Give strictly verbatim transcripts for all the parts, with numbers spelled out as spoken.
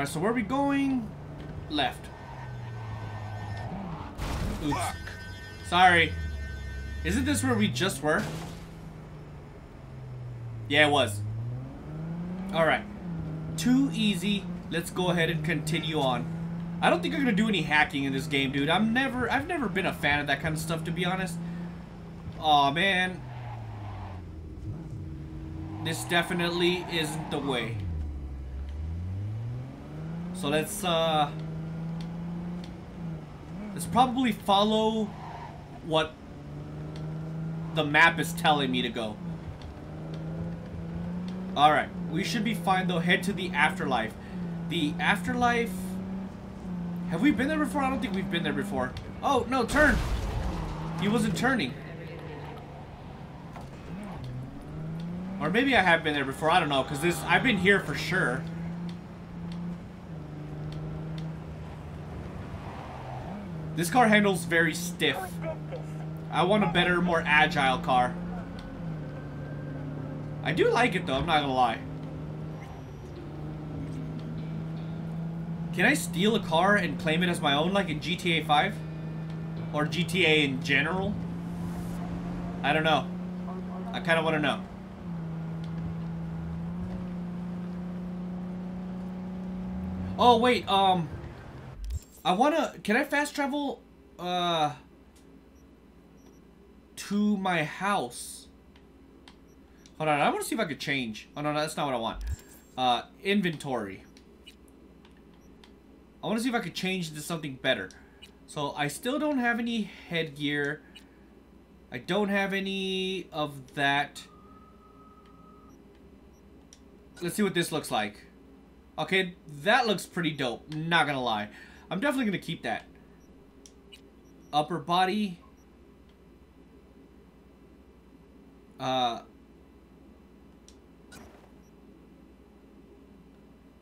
Alright, so where are we going? Left. Oops. Fuck. Sorry. Isn't this where we just were? Yeah, it was. Alright. Too easy. Let's go ahead and continue on. I don't think I'm gonna do any hacking in this game, dude. I'm never I've never been a fan of that kind of stuff, to be honest. Aw, man. This definitely isn't the way. So let's uh let's probably follow what the map is telling me to go. Alright, we should be fine though. Head to the afterlife. The afterlife... Have we been there before? I don't think we've been there before. Oh, no, turn! He wasn't turning. Or maybe I have been there before, I don't know, because this I've been here for sure. This car handles very stiff. I want a better, more agile car. I do like it though, I'm not gonna lie. Can I steal a car and claim it as my own like in G T A five? Or G T A in general? I don't know. I kind of want to know. Oh wait, um... I want to... Can I fast travel... Uh... to my house? Hold on, I want to see if I could change. Oh no, no, that's not what I want. Uh, inventory. I want to see if I could change into something better. So, I still don't have any headgear. I don't have any of that. Let's see what this looks like. Okay, that looks pretty dope. Not gonna lie. I'm definitely gonna keep that. Upper body. Uh.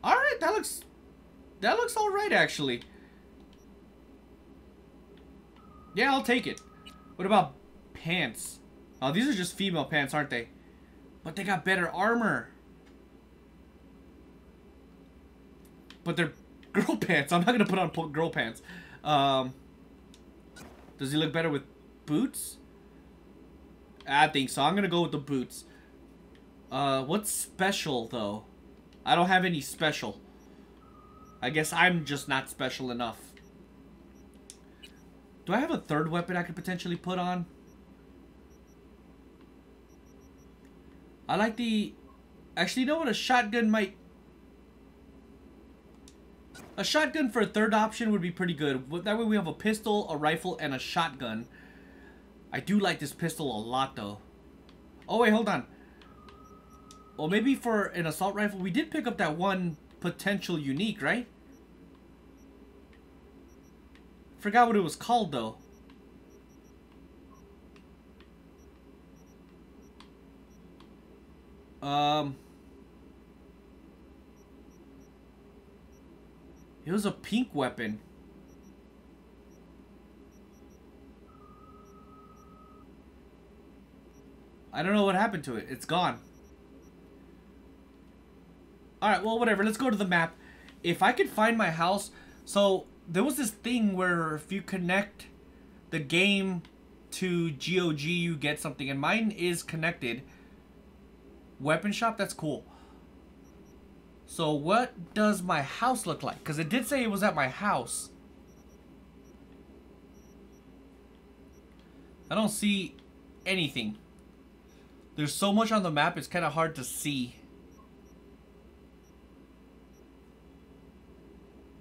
Alright, that looks... That looks alright, actually. Yeah, I'll take it. What about pants? Oh, these are just female pants, aren't they? But they got better armor. But they're girl pants. I'm not going to put on girl pants. Um, does he look better with boots? I think so. I'm going to go with the boots. Uh, what's special, though? I don't have any special. I guess I'm just not special enough. Do I have a third weapon I could potentially put on? I like the... Actually, you know what? A shotgun might... A shotgun for a third option would be pretty good. That way we have a pistol, a rifle, and a shotgun. I do like this pistol a lot, though. Oh, wait, hold on. Well, maybe for an assault rifle... We did pick up that one... potential unique, right? Forgot what it was called though. Um It was a pink weapon. I don't know what happened to it. It's gone. Alright, well, whatever. Let's go to the map. If I could find my house... So, there was this thing where if you connect the game to G O G, you get something. And mine is connected. Weapon shop? That's cool. So, what does my house look like? Because it did say it was at my house. I don't see anything. There's so much on the map, it's kind of hard to see.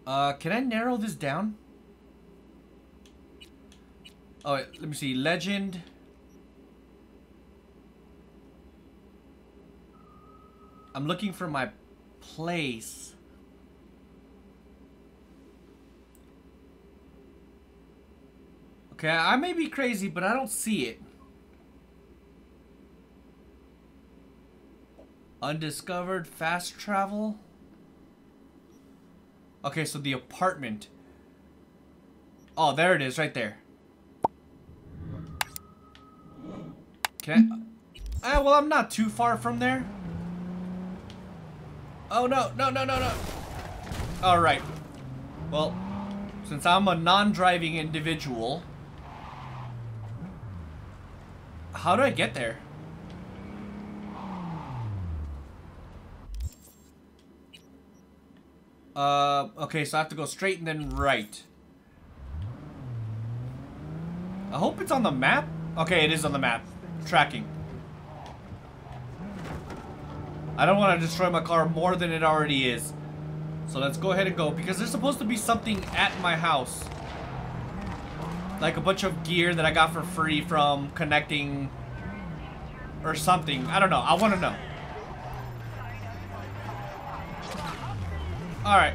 Uh, can I narrow this down? Oh, wait, let me see. Legend. I'm looking for my place. Okay, I may be crazy, but I don't see it. Undiscovered, fast travel. Okay, so the apartment. Oh, there it is, right there. Can I? Ah, well, I'm not too far from there. Oh, no, no, no, no, no. Alright. Well, since I'm a non-driving individual, how do I get there? Uh, okay, so I have to go straight and then right. I hope it's on the map. Okay, it is on the map. Tracking. I don't want to destroy my car more than it already is. So let's go ahead and go, because there's supposed to be something at my house. Like a bunch of gear that I got for free from connecting or something. I don't know. I want to know. Alright.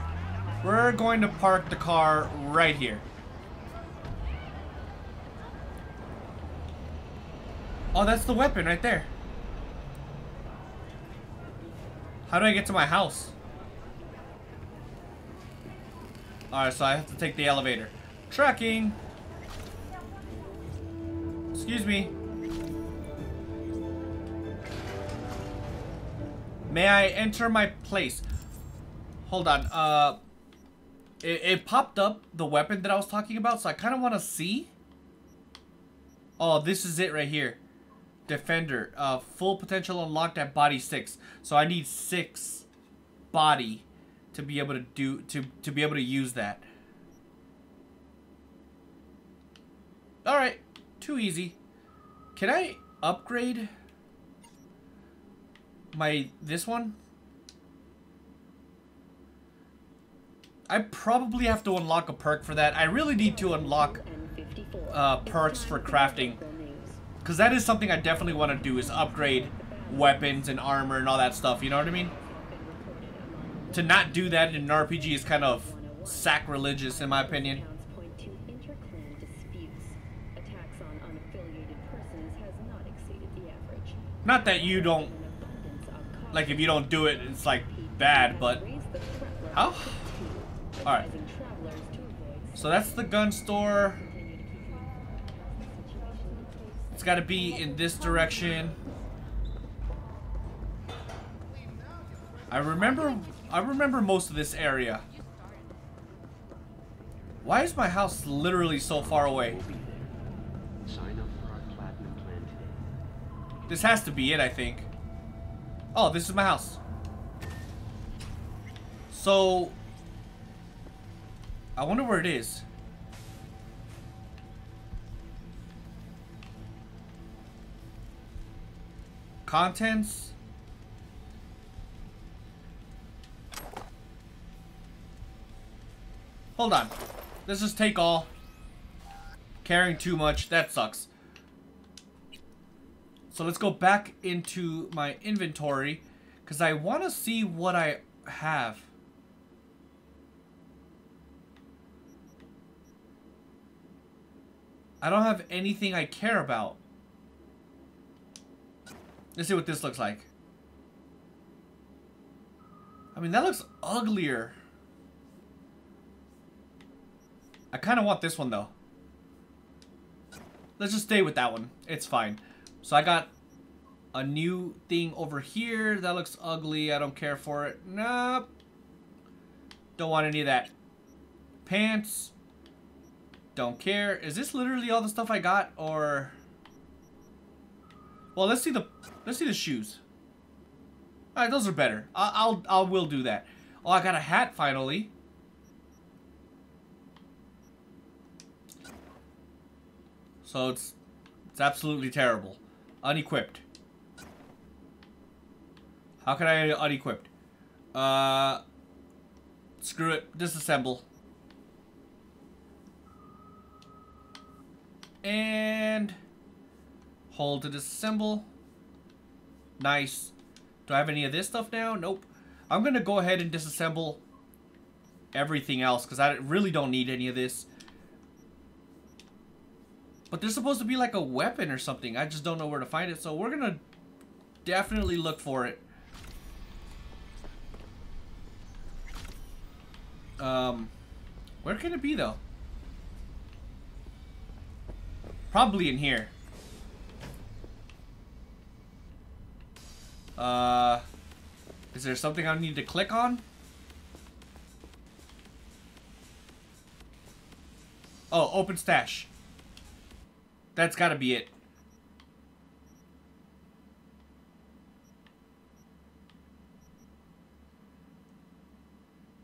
We're going to park the car right here. Oh, that's the weapon right there. How do I get to my house? Alright, so I have to take the elevator. Tracking! Excuse me. May I enter my place? Hold on. Uh, it, it popped up the weapon that I was talking about, so I kind of want to see. Oh, this is it right here. Defender, uh, full potential unlocked at body six. So I need six body to be able to do to to be able to use that. All right, too easy. Can I upgrade my this one? I probably have to unlock a perk for that. I really need to unlock uh, perks for crafting. Because that is something I definitely want to do, is upgrade weapons and armor and all that stuff, you know what I mean? To not do that in an R P G is kind of sacrilegious, in my opinion. Not that you don't... Like, if you don't do it, it's, like, bad, but... How? Alright. So that's the gun store... It's gotta be in this direction. I remember I remember most of this area. Why is my house literally so far away? This has to be it, I think. Oh, this is my house. So I wonder where it is. Contents. Hold on. Let's just take all. Carrying too much. That sucks. So let's go back into my inventory, because I want to see what I have. I don't have anything I care about. Let's see what this looks like. I mean, that looks uglier. I kind of want this one, though. Let's just stay with that one. It's fine. So I got a new thing over here. That looks ugly. I don't care for it. Nope. Don't want any of that. Pants. Don't care. Is this literally all the stuff I got, or... Well, let's see the let's see the shoes. All right, those are better. I'll I'll I will do that. Oh, I got a hat finally. So it's it's absolutely terrible. Unequipped. How can I unequipped? Uh, screw it. Disassemble. And. Hold to disassemble. Nice. Do I have any of this stuff now? Nope. I'm going to go ahead and disassemble everything else, because I really don't need any of this. But there's supposed to be like a weapon or something. I just don't know where to find it. So we're going to definitely look for it. Um, where can it be though? Probably in here. Uh, is there something I need to click on? Oh, open stash. That's gotta be it.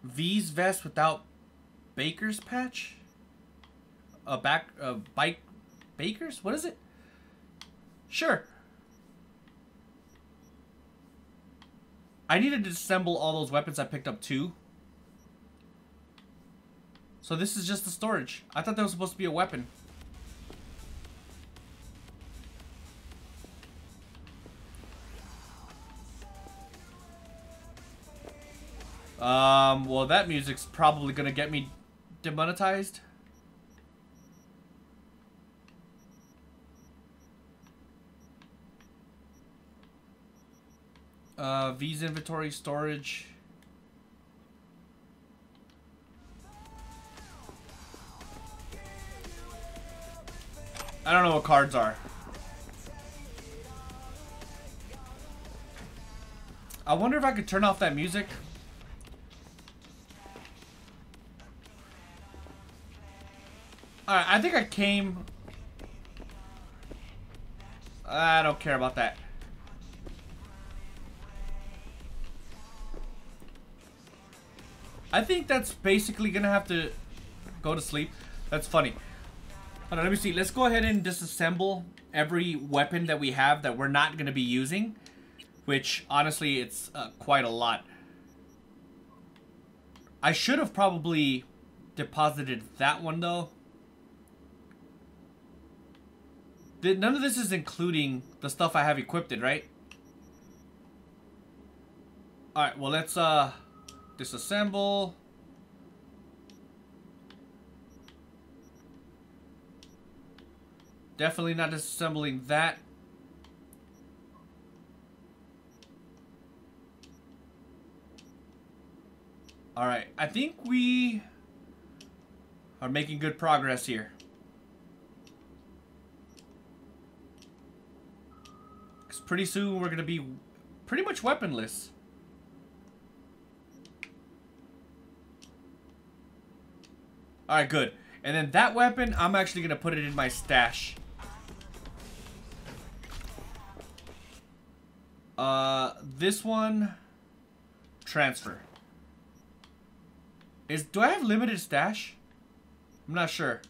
V's vest without Baker's patch? A back, a bike, Baker's? What is it? Sure. I needed to disassemble all those weapons I picked up too. So this is just the storage. I thought that was supposed to be a weapon. Um, well, that music's probably gonna get me demonetized. Uh, V's inventory, storage. I don't know what cards are. I wonder if I could turn off that music. Alright, I think I came... I don't care about that. I think that's basically gonna have to go to sleep. That's funny. Hold on, let me see. Let's go ahead and disassemble every weapon that we have that we're not gonna be using. Which, honestly, it's uh, quite a lot. I should have probably deposited that one, though. None of this is including the stuff I have equipped in, right? Alright, well, let's uh, disassemble. Definitely not disassembling that. Alright, I think we are making good progress here. Pretty soon we're gonna be pretty much weaponless. Alright, good. And then that weapon, I'm actually gonna put it in my stash. Uh, this one, transfer. Is, do I have limited stash? I'm not sure.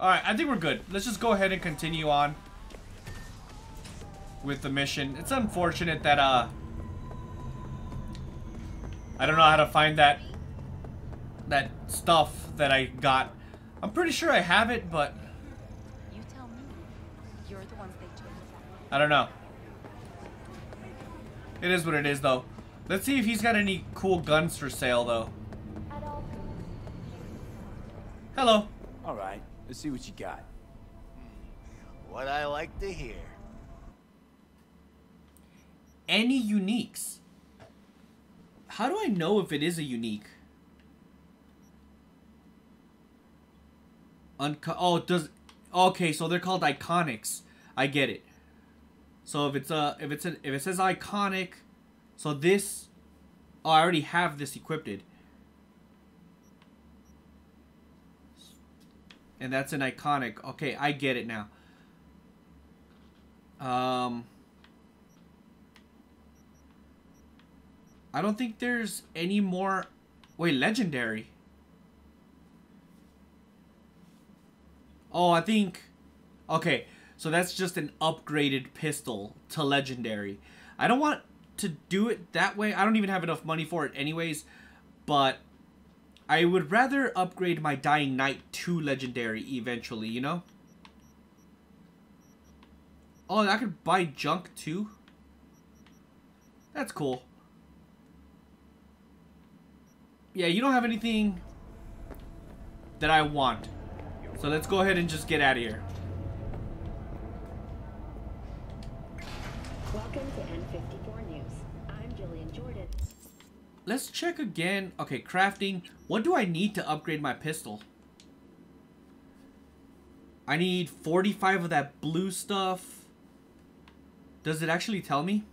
Alright, I think we're good. Let's just go ahead and continue on with the mission. It's unfortunate that, uh... I don't know how to find that... that stuff that I got. I'm pretty sure I have it, but... You tell me. You're the ones they took. I don't know. It is what it is, though. Let's see if he's got any cool guns for sale, though. Hello. Alright. Let's see what you got. What I like to hear. Any uniques? How do I know if it is a unique? Unco oh, does okay. So they're called iconics. I get it. So if it's a if it's a, if it says iconic, so this. Oh, I already have this equipped. And that's an iconic. Okay, I get it now. Um, I don't think there's any more... Wait, legendary. Oh, I think... Okay, so that's just an upgraded pistol to legendary. I don't want to do it that way. I don't even have enough money for it anyways. But... I would rather upgrade my Dying Knight to Legendary eventually, you know? Oh, I could buy junk too? That's cool. Yeah, you don't have anything that I want. So let's go ahead and just get out of here. Welcome to N fifty-four News. I'm Jillian Jordan. Let's check again. Okay, crafting. What do I need to upgrade my pistol? I need forty-five of that blue stuff. Does it actually tell me?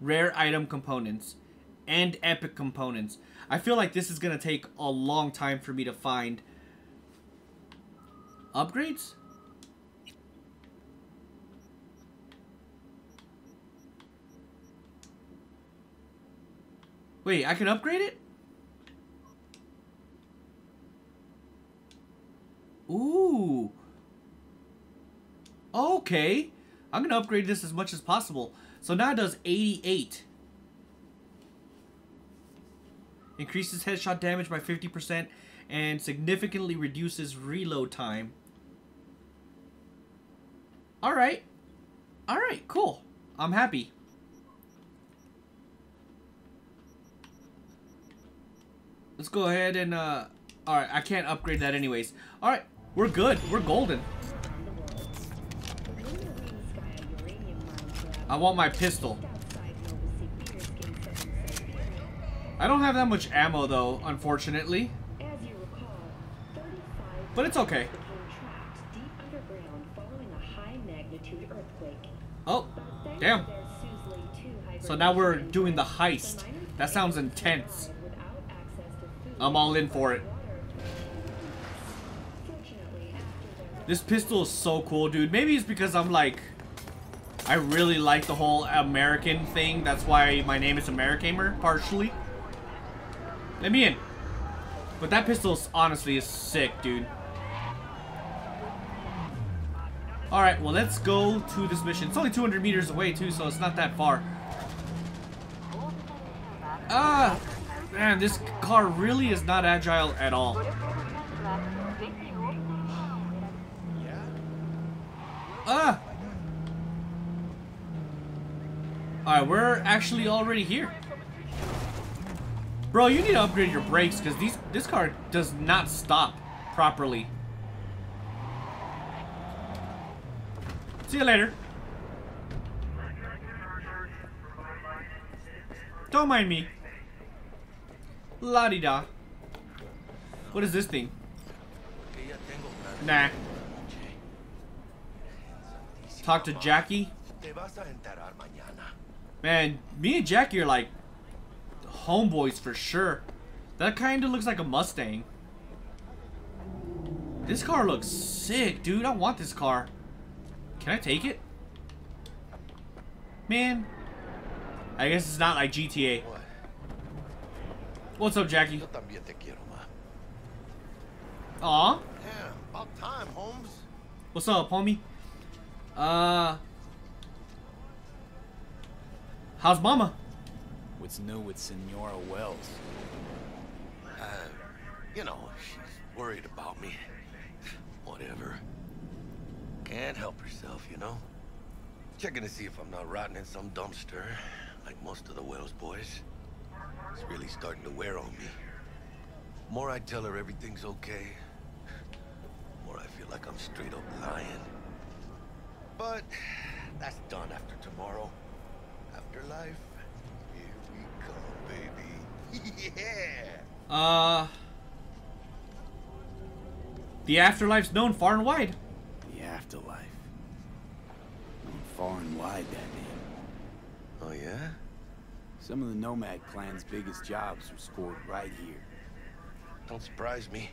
Rare item components and epic components. I feel like this is going to take a long time for me to find upgrades. Wait, I can upgrade it? Ooh. Okay. I'm going to upgrade this as much as possible. So now it does eighty-eight. Increases headshot damage by fifty percent and significantly reduces reload time. Alright. Alright, cool. I'm happy. Let's go ahead and, uh... alright, I can't upgrade that anyways. Alright, we're good. We're golden. I want my pistol. I don't have that much ammo, though, unfortunately. But it's okay. Oh, damn. So now we're doing the heist. That sounds intense. I'm all in for it. This pistol is so cool, dude. Maybe it's because I'm like... I really like the whole American thing. That's why my name is Americamer, partially. Let me in. But that pistol is, honestly is sick, dude. Alright, well, let's go to this mission. It's only two hundred meters away, too, so it's not that far. Ah! Man, this car really is not agile at all. Ah! Alright, we're actually already here. Bro, you need to upgrade your brakes because these this car does not stop properly. See you later. Don't mind me. La-di-da. What is this thing? Nah. Talk to Jackie. Man, me and Jackie are like homeboys for sure. That kind of looks like a Mustang. This car looks sick, dude. I want this car. Can I take it? Man. I guess it's not like G T A. What's up, Jackie? Aw. What's up, homie? Uh... How's Mama? What's new with Senora Wells? Uh, you know, she's worried about me. Whatever. Can't help herself, you know? Checking to see if I'm not rotting in some dumpster, like most of the Wells boys. It's really starting to wear on me. The more I tell her everything's okay, the more I feel like I'm straight up lying. But that's done after tomorrow. Afterlife, here we come, baby. Yeah. Uh. The afterlife's known far and wide. The afterlife. Known far and wide, that name. Oh yeah. Some of the Nomad Clan's biggest jobs were scored right here. Don't surprise me.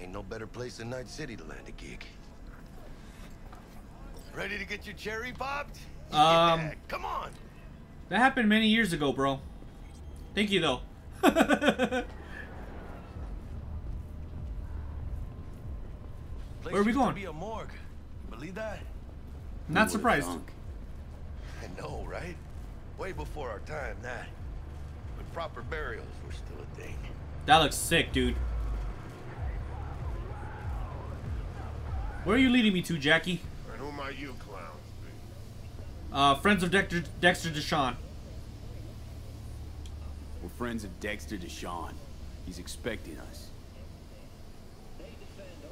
Ain't no better place than Night City to land a gig. Ready to get your cherry popped? Um. Yeah, come on. That happened many years ago, bro. Thank you, though. Where are we going? Be a morgue. Believe that? Not surprised. I know, right? Way before our time, that. But proper burials were still a thing. That looks sick, dude. Where are you leading me to, Jackie? And whom are you, clown? Uh, friends of Dexter, Dexter Deshawn. We're friends of Dexter Deshawn. He's expecting us.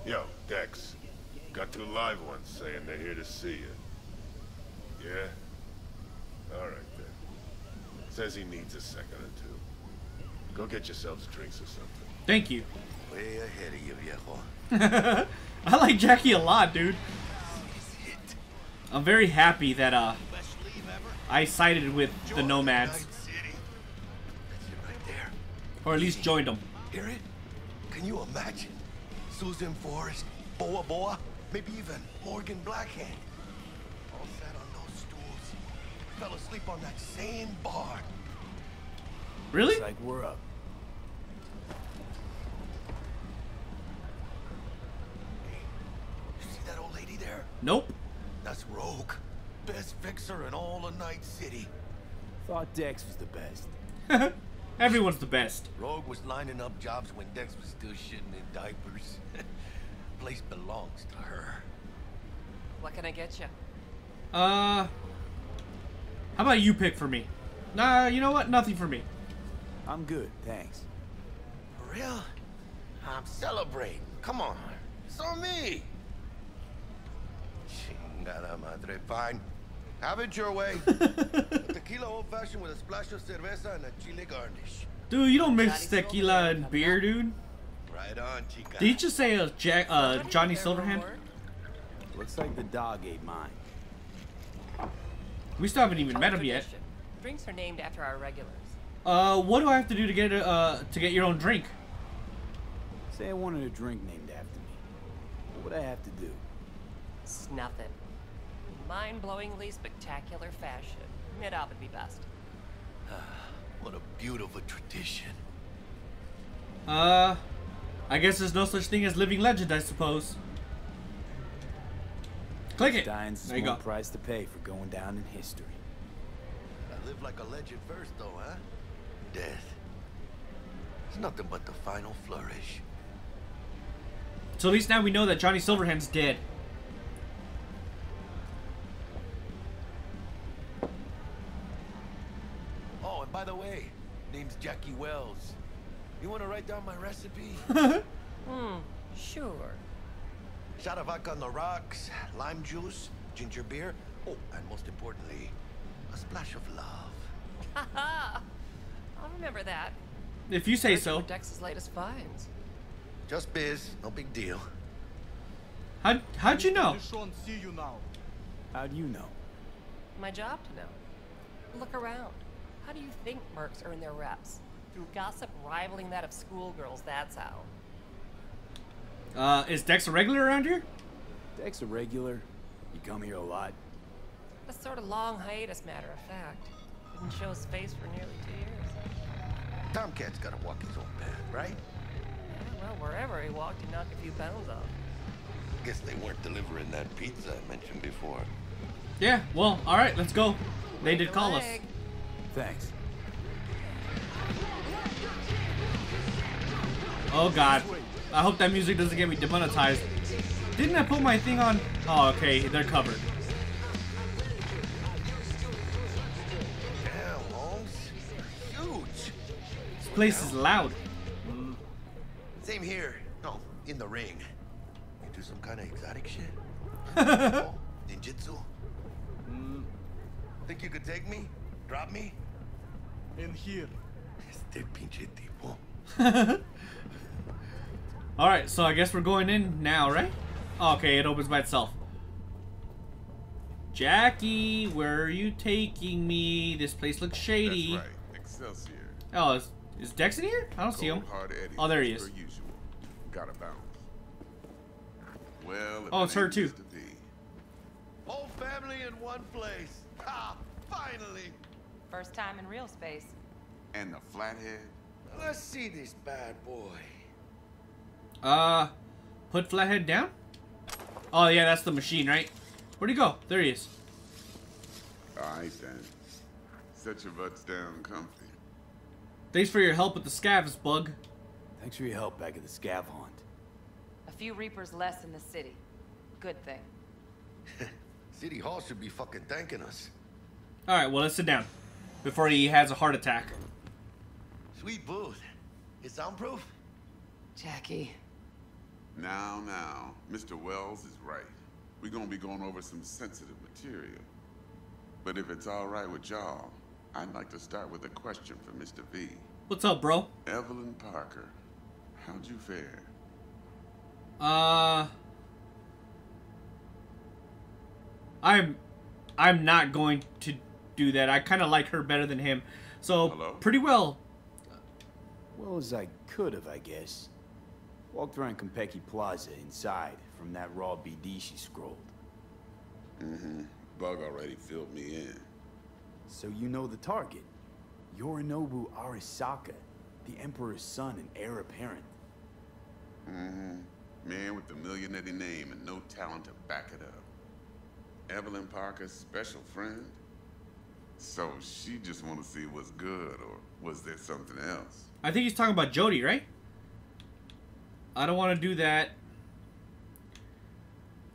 Yo, Dex. Got two live ones saying they're here to see you. Yeah? Alright then. Says he needs a second or two. Go get yourselves drinks or something. Thank you. Way ahead of you, viejo. I like Jackie a lot, dude. I'm very happy that uh I sided with the Nomads. Or at least joined them. Hear it? Can you imagine? Susan Forrest, Boa Boa, maybe even Morgan Blackhand. All sat on those stools. Fell asleep on that same bar. Really? It's like we're up. Hey, you see that old lady there? Nope. That's Rogue. Best fixer in all of Night City. Thought Dex was the best. Everyone's the best. Rogue was lining up jobs when Dex was still shitting in diapers. Place belongs to her. What can I get you? Uh, how about you pick for me? Nah, you know what? Nothing for me. I'm good, thanks. For real? I'm celebrating. Come on, it's on me. Chingada madre, fine. Have it your way. Tequila old-fashioned with a splash of cerveza and a chile garnish. Dude, you don't mix tequila and beer, dude. Right on, chica. Did you just say a Jack, uh, Johnny Silverhand? Looks like the dog ate mine. We still haven't even met him yet. Drinks are named after our regulars. Uh, what do I have to do to get a, uh to get your own drink? Say I wanted a drink named after me. What would I have to do? Snuff it. Mind-blowingly spectacular fashion. Mid up would be best. What a beautiful tradition. Uh, I guess there's no such thing as living legend, I suppose. Click it. Dying's a small price to pay for going down in history. I live like a legend first, though, huh? Death. It's nothing but the final flourish. So at least now we know that Johnny Silverhand's dead. By the way, name's Jackie Welles. You want to write down my recipe? Hmm, sure. Shot of vodka on the rocks, lime juice, ginger beer. Oh, and most importantly, a splash of love. Haha! I'll remember that. If you say so. Dex's latest finds. Just biz, no big deal. How how'd you know? How'd you know? My job to know. Look around. How do you think mercs earn their reps? Through gossip rivaling that of schoolgirls, that's how. Uh, is Dex a regular around here? Dex a regular? You come here a lot? A sort of long hiatus, matter of fact. Didn't show his face for nearly two years. Tomcat's gotta walk his own path, right? Yeah, well, wherever he walked, he knocked a few pounds off. Guess they weren't delivering that pizza I mentioned before. Yeah, well, alright, let's go. They did call us. Thanks. Oh god. I hope that music doesn't get me demonetized. Didn't I put my thing on? Oh, okay. They're covered. This place is loud. Mm. Same here. No, in the ring. You do some kind of exotic shit? Oh, ninjutsu? Mm. Think you could take me? Drop me? In here. Este pinche tipo. Alright, so I guess we're going in now, right? Okay, it opens by itself. Jackie, where are you taking me? This place looks shady. That's right, Excelsior. Oh, is, is Dex in here? I don't Cold see him. Oh, there he is. Gotta bounce. Well, oh, it's her too. Whole family in one place. Ah, finally. First time in real space. And the Flathead? Let's see this bad boy. Uh, put Flathead down? Oh yeah, that's the machine, right? Where'd he go? There he is. Alright then. Set your butts down comfy. Thanks for your help with the scavs, Bug. Thanks for your help back at the scav haunt. A few reapers less in the city. Good thing. City Hall should be fucking thanking us. Alright, well let's sit down. Before he has a heart attack. Sweet booth. It's soundproof? Jackie. Now, now. Mister Wells is right. We're gonna be going over some sensitive material. But if it's alright with y'all, I'd like to start with a question for Mister V. What's up, bro? Evelyn Parker. How'd you fare? Uh... I'm... I'm not going to... do that. I kind of like her better than him. So, hello? Pretty well. well as I could have, I guess. Walked around Konpeki Plaza inside from that raw B D she scrolled. Mm-hmm. Bug already filled me in. So you know the target. Yorinobu Arasaka, the Emperor's son and heir apparent. Mm-hmm. Man with the millionaire name and no talent to back it up. Evelyn Parker's special friend? So she just wanted to see what's good, or was there something else? I think he's talking about Jody, right? I don't want to do that.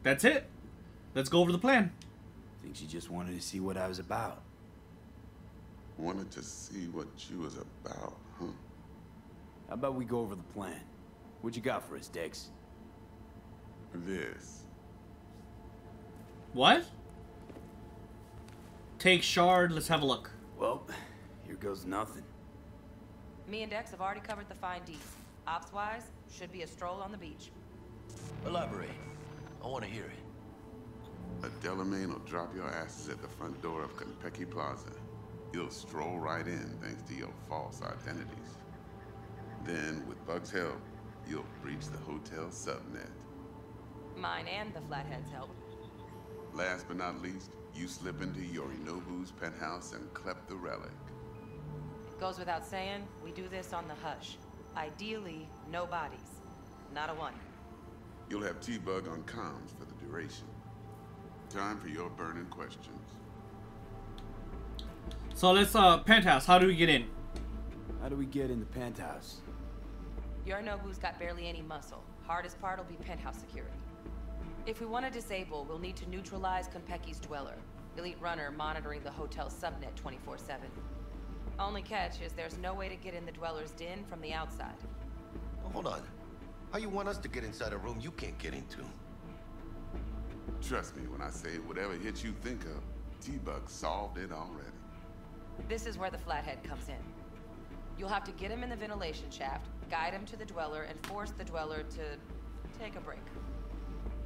That's it. Let's go over the plan. I think she just wanted to see what I was about. Wanted to see what you was about, huh? How about we go over the plan? What you got for us, Dex? This. What? Take Shard, let's have a look. Well, here goes nothing. Me and Dex have already covered the findees. Ops-wise, should be a stroll on the beach. Elaborate. I want to hear it. A Delamain will drop your asses at the front door of Konpeki Plaza. You'll stroll right in thanks to your false identities. Then, with Bug's help, you'll breach the hotel subnet. Mine and the Flathead's help. Last but not least, you slip into Yorinobu's penthouse and clep the relic. It goes without saying, we do this on the hush. Ideally, no bodies. Not a one. You'll have T-Bug on comms for the duration. Time for your burning questions. So let's, uh, penthouse. How do we get in? How do we get in the penthouse? Yorinobu's got barely any muscle. Hardest part will be penthouse security. If we want to disable, we'll need to neutralize Konpeki's Dweller, elite runner monitoring the hotel subnet twenty-four seven. Only catch is there's no way to get in the Dweller's den from the outside. Hold on. How you want us to get inside a room you can't get into? Trust me when I say whatever hit you think of, T-Bug solved it already. This is where the Flathead comes in. You'll have to get him in the ventilation shaft, guide him to the Dweller, and force the Dweller to take a break.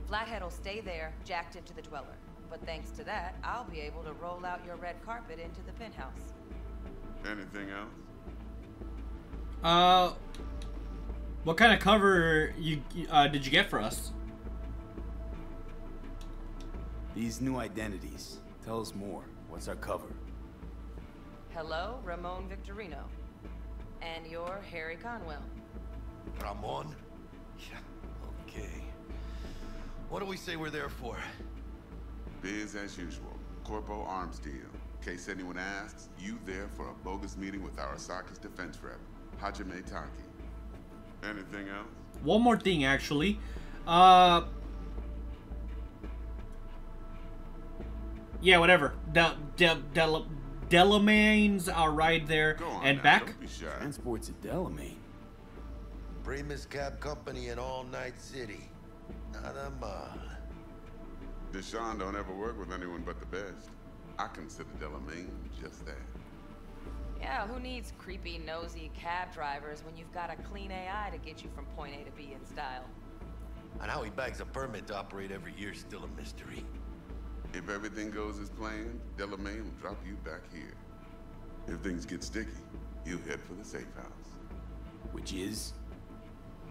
Flathead'll stay there, jacked into the Dweller. But thanks to that, I'll be able to roll out your red carpet into the penthouse. Anything else? Uh, what kind of cover you uh, did you get for us? These new identities. Tell us more. What's our cover? Hello, Ramon Victorino. And you're Harry Conwell. Ramon? Yeah, okay. What do we say we're there for? Biz as usual. Corpo arms deal. In case anyone asks, you there for a bogus meeting with Arasaka's defense rep, Hajime Taki. Anything else? One more thing, actually. Uh, yeah, whatever. Del Del Del Delamain's our ride there and now, back. Transport's at Delamain. Primus Cab Company in all Night City. Not a mile. Deshawn don't ever work with anyone but the best. I consider Delamain just that. Yeah, who needs creepy, nosy cab drivers when you've got a clean A I to get you from point A to B in style? And how he bags a permit to operate every year's still a mystery. If everything goes as planned, Delamain will drop you back here. If things get sticky, you head for the safe house. Which is?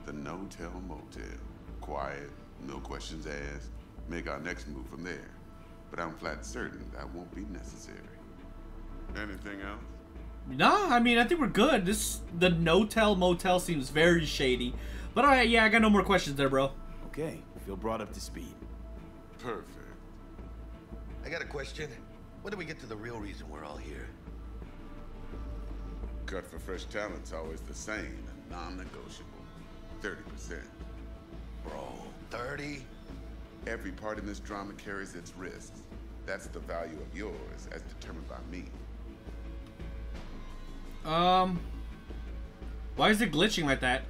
The no-tell motel. Quiet, no questions asked. Make our next move from there. But I'm flat certain that won't be necessary. Anything else? Nah, I mean, I think we're good. This, the no-tell motel seems very shady. But alright, yeah, I got no more questions there, bro. Okay, feel brought up to speed. Perfect. I got a question. When do we get to the real reason we're all here? Cut for fresh talent's always the same and non-negotiable. thirty percent. Bro, thirty? Every part in this drama carries its risks. That's the value of yours, as determined by me. Um... Why is it glitching like that?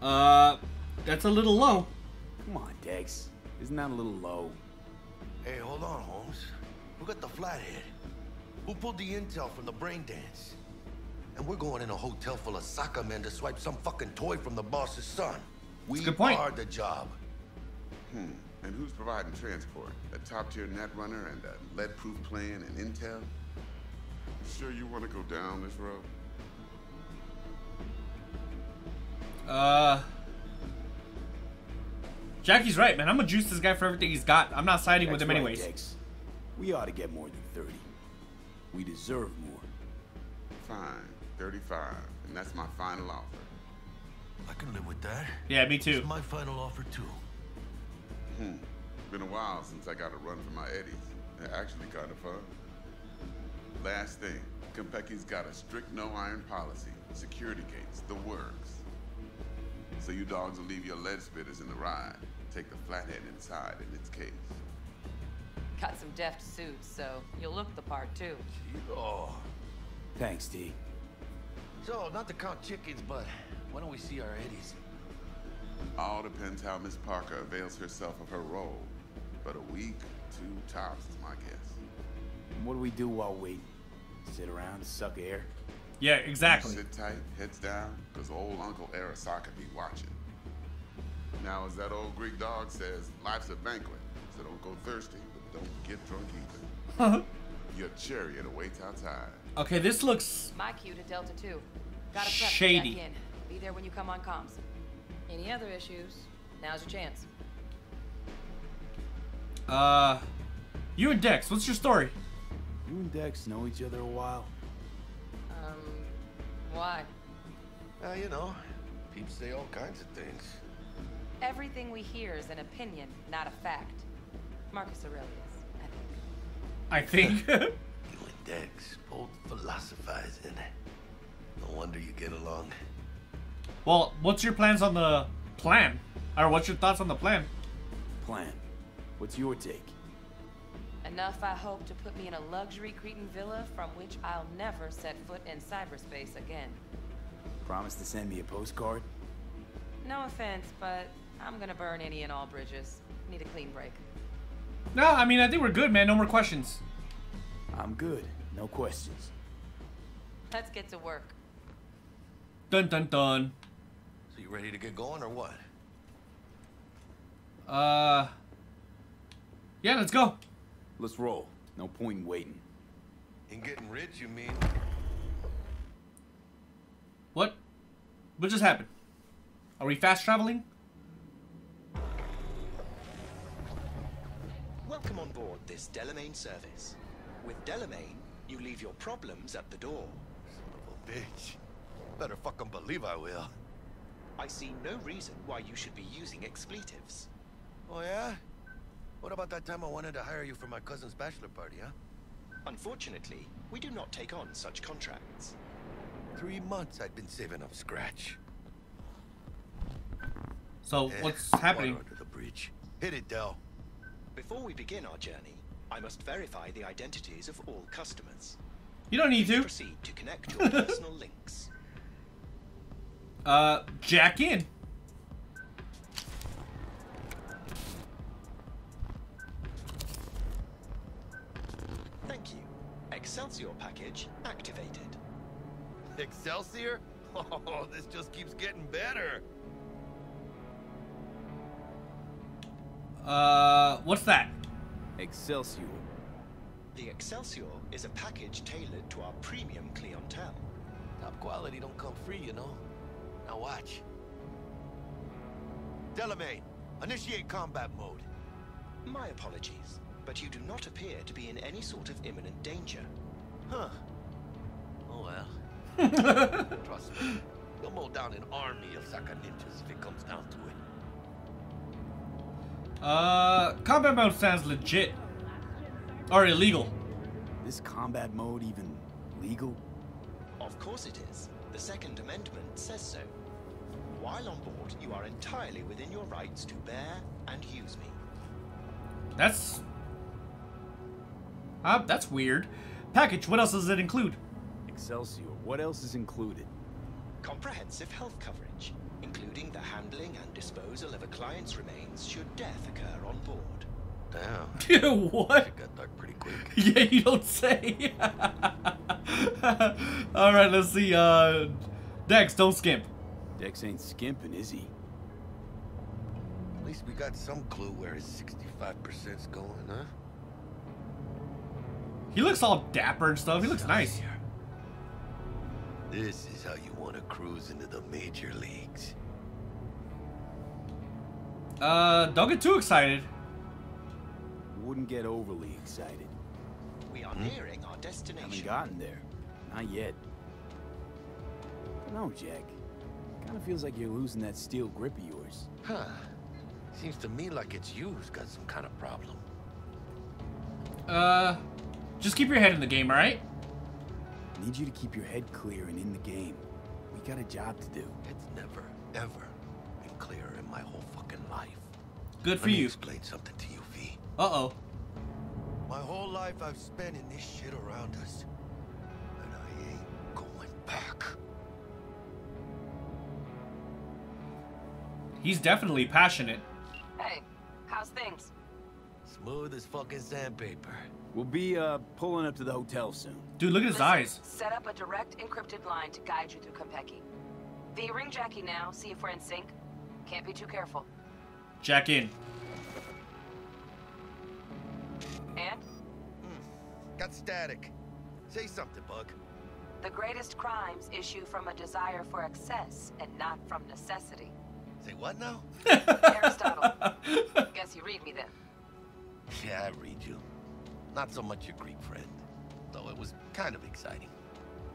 Uh... That's a little low. Come on, Dex. Isn't that a little low? Hey, hold on, Holmes. Who got the Flathead? Who pulled the intel from the Brain Dance? And we're going in a hotel full of soccer men to swipe some fucking toy from the boss's son. We are the job. Hmm. And who's providing transport? A top-tier net runner and a lead-proof plan and intel? sure you want to go down this road? Uh, Jackie's right, man. I'm gonna juice this guy for everything he's got. I'm not siding That's with him right, anyways. Dex. We ought to get more than thirty. We deserve more. Fine, thirty-five, and that's my final offer. I can live with that. Yeah, me too. It's my final offer too. Hmm. Been a while since I got a run for my Eddies. They're actually kind of fun. Last thing, Konpeki's got a strict no-iron policy. Security gates, the works. So you dogs will leave your lead spitters in the ride. Take the Flathead inside in its case. Got some deft suits, so you'll look the part too. Oh. Thanks, D. So, not to count chickens, but why don't we see our Eddies? All depends how Miss Parker avails herself of her role. But a week, two tops is my guess. And what do we do while we sit around and suck air? Yeah, exactly. You sit tight, heads down, because old Uncle Arasaka be watching. Now, as that old Greek dog says, life's a banquet, so don't go thirsty, but don't get drunk either. Your chariot awaits outside. Okay, this looks... My cue to Delta two. Gotta prep shady. Back in. Be there when you come on comms. Any other issues? Now's your chance. Uh, you and Dex, what's your story? You and Dex know each other a while. Um, why? Uh, you know, peeps say all kinds of things. Everything we hear is an opinion, not a fact. Marcus Aurelius, I think. I think. You and Dex, both philosophizing. No wonder you get along. Well, what's your plans on the plan? Or what's your thoughts on the plan? Plan. What's your take? Enough, I hope, to put me in a luxury Cretan villa from which I'll never set foot in cyberspace again. Promise to send me a postcard? No offense, but I'm gonna burn any and all bridges. Need a clean break. No, I mean, I think we're good, man. No more questions. I'm good. No questions. Let's get to work. Dun dun dun. So you ready to get going or what? Uh, yeah, let's go. Let's roll. No point in waiting. In getting rich, you mean? What? What just happened? Are we fast traveling? Welcome on board this Delamain service. With Delamain, you leave your problems at the door. Son of a bitch. Better fucking believe I will. I see no reason why you should be using expletives. Oh yeah? What about that time I wanted to hire you for my cousin's bachelor party, huh? Unfortunately, we do not take on such contracts. Three months I'd been saving up scratch. So, eh, what's happening? Water under the bridge. Hit it, Del. Before we begin our journey, I must verify the identities of all customers. You don't need to. Proceed to connect your personal links. Uh, jack in. Thank you. Excelsior package activated. Excelsior? Oh, this just keeps getting better. Uh, what's that? Excelsior. The Excelsior is a package tailored to our premium clientele. Top quality don't come free, you know. Now watch. Delamain, initiate combat mode. My apologies, but you do not appear to be in any sort of imminent danger. Huh. Oh well. Trust me, you'll mow down an army of Saka ninjas if it comes down to it. Uh, combat mode sounds legit. Or illegal. Is combat mode even legal? Of course it is. The Second Amendment says so. While on board, you are entirely within your rights to bear and use me. That's... Uh, that's weird. Package, what else does it include? Excelsior, what else is included? Comprehensive health coverage, including the handling and disposal of a client's remains should death occur on board. Damn. Dude, what? It got dark pretty quick. Yeah, you don't say. Alright, let's see. Uh, Dex, don't skimp. Dex ain't skimping, is he? At least we got some clue where his sixty-five percent's going, huh? He looks all dapper and stuff. He looks nice. This is how you want to cruise into the major leagues. Uh, don't get too excited. Wouldn't get overly excited. We are hmm? nearing our destination. Haven't gotten there. Not yet. No, Jack. Kinda feels like you're losing that steel grip of yours. Huh. Seems to me like it's you's got some kind of problem. Uh, just keep your head in the game, alright? Need you to keep your head clear and in the game. We got a job to do. It's never, ever been clearer in my whole fucking life. Good for you. Let me explain something to you, V. Uh-oh. My whole life I've spent in this shit around us. And I ain't going back. He's definitely passionate. Hey, how's things? Smooth as fucking sandpaper. We'll be uh, pulling up to the hotel soon. Dude, look at his Listen, eyes. Set up a direct encrypted line to guide you through Konpeki. V, ring Jackie now. See if we're in sync. Can't be too careful. Jack in. And? Mm, got static. Say something, Bug. The greatest crimes issue from a desire for excess and not from necessity. Say what now? Aristotle. Guess you read me then. Yeah, I read you. Not so much your Greek friend, though it was kind of exciting.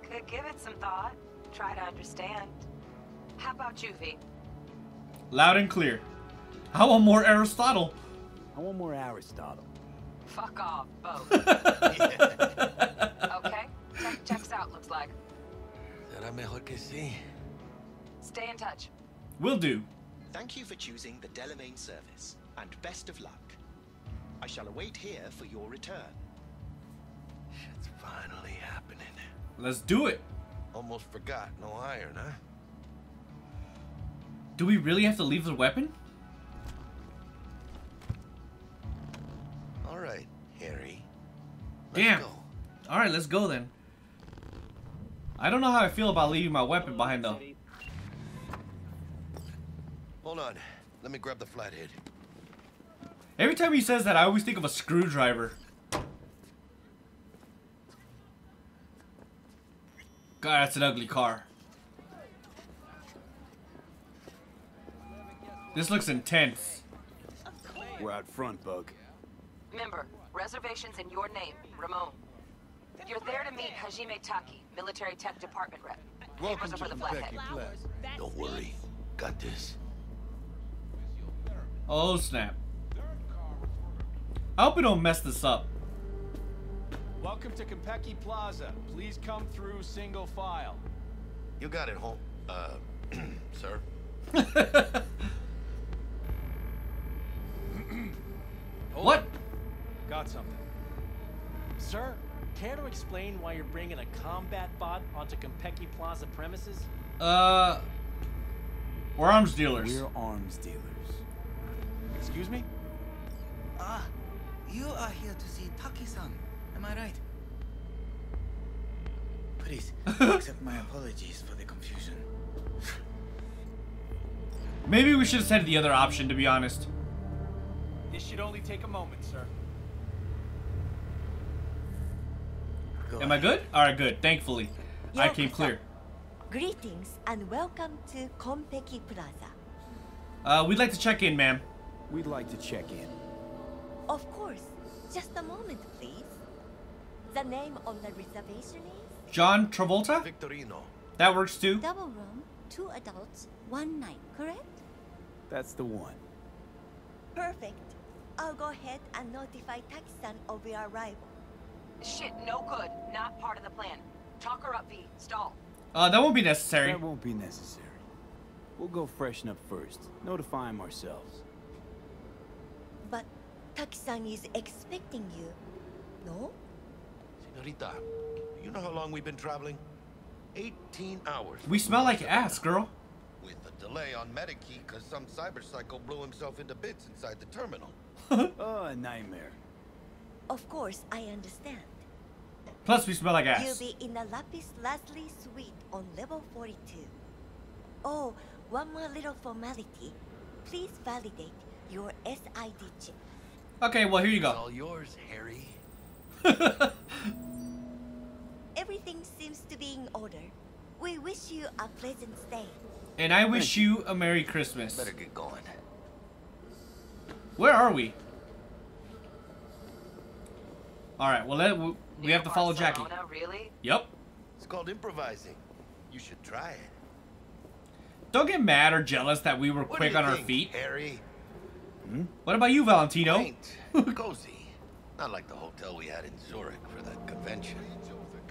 Could give it some thought. Try to understand. How about you, V? Loud and clear. I want more Aristotle. I want more Aristotle. Fuck off, both. Okay. Check, checks out, looks like. Stay in touch. Will do. Thank you for choosing the Delamain service, and best of luck. I shall await here for your return. Shit's finally happening. Let's do it. Almost forgot, no iron, huh? Do we really have to leave the weapon? All right, Harry. Let's Damn. Go. All right, let's go then. I don't know how I feel about leaving my weapon behind though. Hold on. Let me grab the flathead. Every time he says that, I always think of a screwdriver. God, that's an ugly car. This looks intense. We're out front, Bug. Remember, reservations in your name, Ramon. You're there to meet Hajime Taki, military tech department rep. Welcome to the Flathead. Don't worry, got this. Oh snap. I hope we don't mess this up. Welcome to Konpeki Plaza. Please come through single file. You got it, home, uh, sir. What? On. Got something. Sir, care to explain why you're bringing a combat bot onto Konpeki Plaza premises? Uh, we're arms dealers. We're arms dealers. Excuse me? Ah. You are here to see Taki-san, am I right? Please, accept my apologies for the confusion. Maybe we should have said the other option, to be honest. This should only take a moment, sir. Go am ahead. I good? Alright, good. Thankfully, Yokoso. I came clear. Greetings and welcome to Konpeki Plaza. Uh, we'd like to check in, ma'am. We'd like to check in. Of course. Just a moment, please. The name on the reservation is? John Travolta? Victorino. That works too. Double room, two adults, one night, correct? That's the one. Perfect. I'll go ahead and notify Taki-san of your arrival. Shit, no good. Not part of the plan. Talk her up, V. Stall. Uh, that won't be necessary. That won't be necessary. We'll go freshen up first. Notify him ourselves. But... Taki-san is expecting you, no? Senorita, you know how long we've been traveling? eighteen hours. We smell like ass, girl. With a delay on Medikey because some cyber psycho blew himself into bits inside the terminal. Oh, a nightmare. Of course, I understand. Plus, we smell like ass. You'll be in the Lapis Lazuli suite on level forty-two. Oh, one more little formality. Please validate your S I D chip. Okay, well, here you go. It's all yours, Harry. Everything seems to be in order. We wish you a pleasant stay. And I wish you a Merry Christmas. Better get going. Where are we? Alright, well, let, we, we have to follow Jackie. Really? Yep. It's called improvising. You should try it. Don't get mad or jealous that we were quick on our feet. Harry? Hmm? What about you, Valentino? Quaint, cozy. Not like the hotel we had in Zurich for that convention.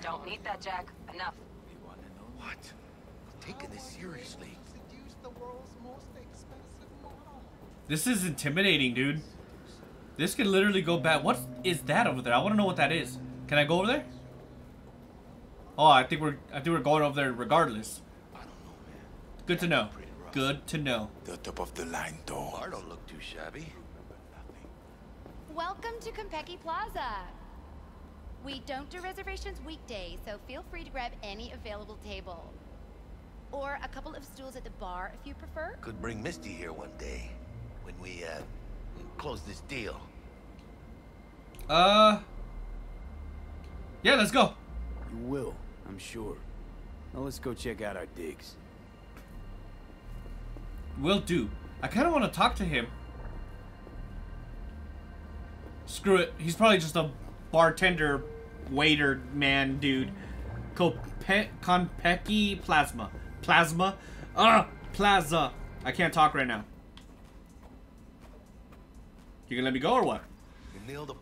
Don't need that, Jack. Enough. What? I'm taking this seriously. This is intimidating, dude. This could literally go bad. What is that over there? I want to know what that is. Can I go over there? Oh, I think we're I think we're going over there regardless. I don't know, man. Good to know. Good to know. The top of the line door. I don't look too shabby. Welcome to Konpeki Plaza. We don't do reservations weekdays, so feel free to grab any available table. Or a couple of stools at the bar if you prefer. Could bring Misty here one day when we uh close this deal. Uh Yeah, let's go. You will, I'm sure. Now let's go check out our digs. Will do. I kind of want to talk to him. Screw it. He's probably just a bartender, waiter, man, dude. Konpeki Plaza. Plasma? Ah, Plaza. I can't talk right now. You gonna let me go or what?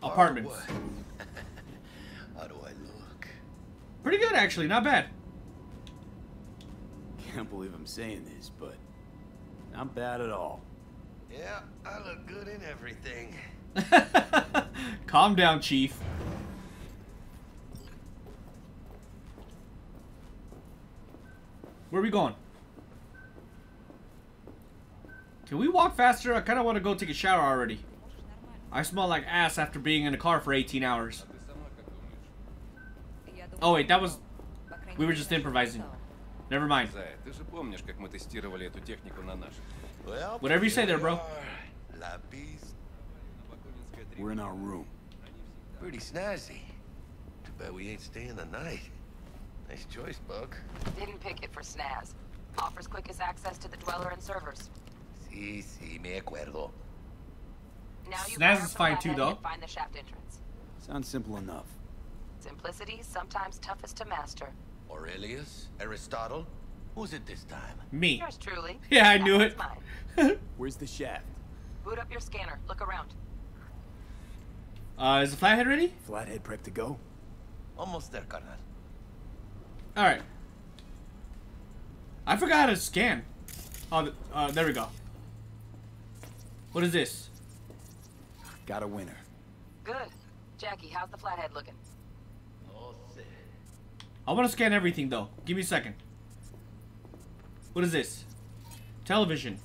Apartments. How do I look? Pretty good, actually. Not bad. Can't believe I'm saying this, but not bad at all. Yeah, I look good in everything. Calm down, Chief. Where are we going? Can we walk faster? I kind of want to go take a shower already. I smell like ass after being in a car for eighteen hours. Oh wait, that was... We were just improvising. Never mind. Whatever you say there, bro. We're in our room. Pretty snazzy. Too bad we ain't staying the night. Nice choice, Bug. Didn't pick it for snaz. Offers quickest access to the Dweller and servers. Si, si, me acuerdo. Now you snaz is fine too, though. Find the shaft entrance. Sounds simple enough. Simplicity sometimes toughest to master. Aurelius, Aristotle, who's it this time? Me. Yours truly. Yeah, I knew it. Where's the shaft? Boot up your scanner. Look around. Uh, is the Flathead ready? Flathead prep to go. Almost there, carnal. All right. I forgot how to scan. Oh, the, uh, there we go. What is this? Got a winner. Good. Jackie, how's the Flathead looking? I want to scan everything, though. Give me a second. What is this? Television.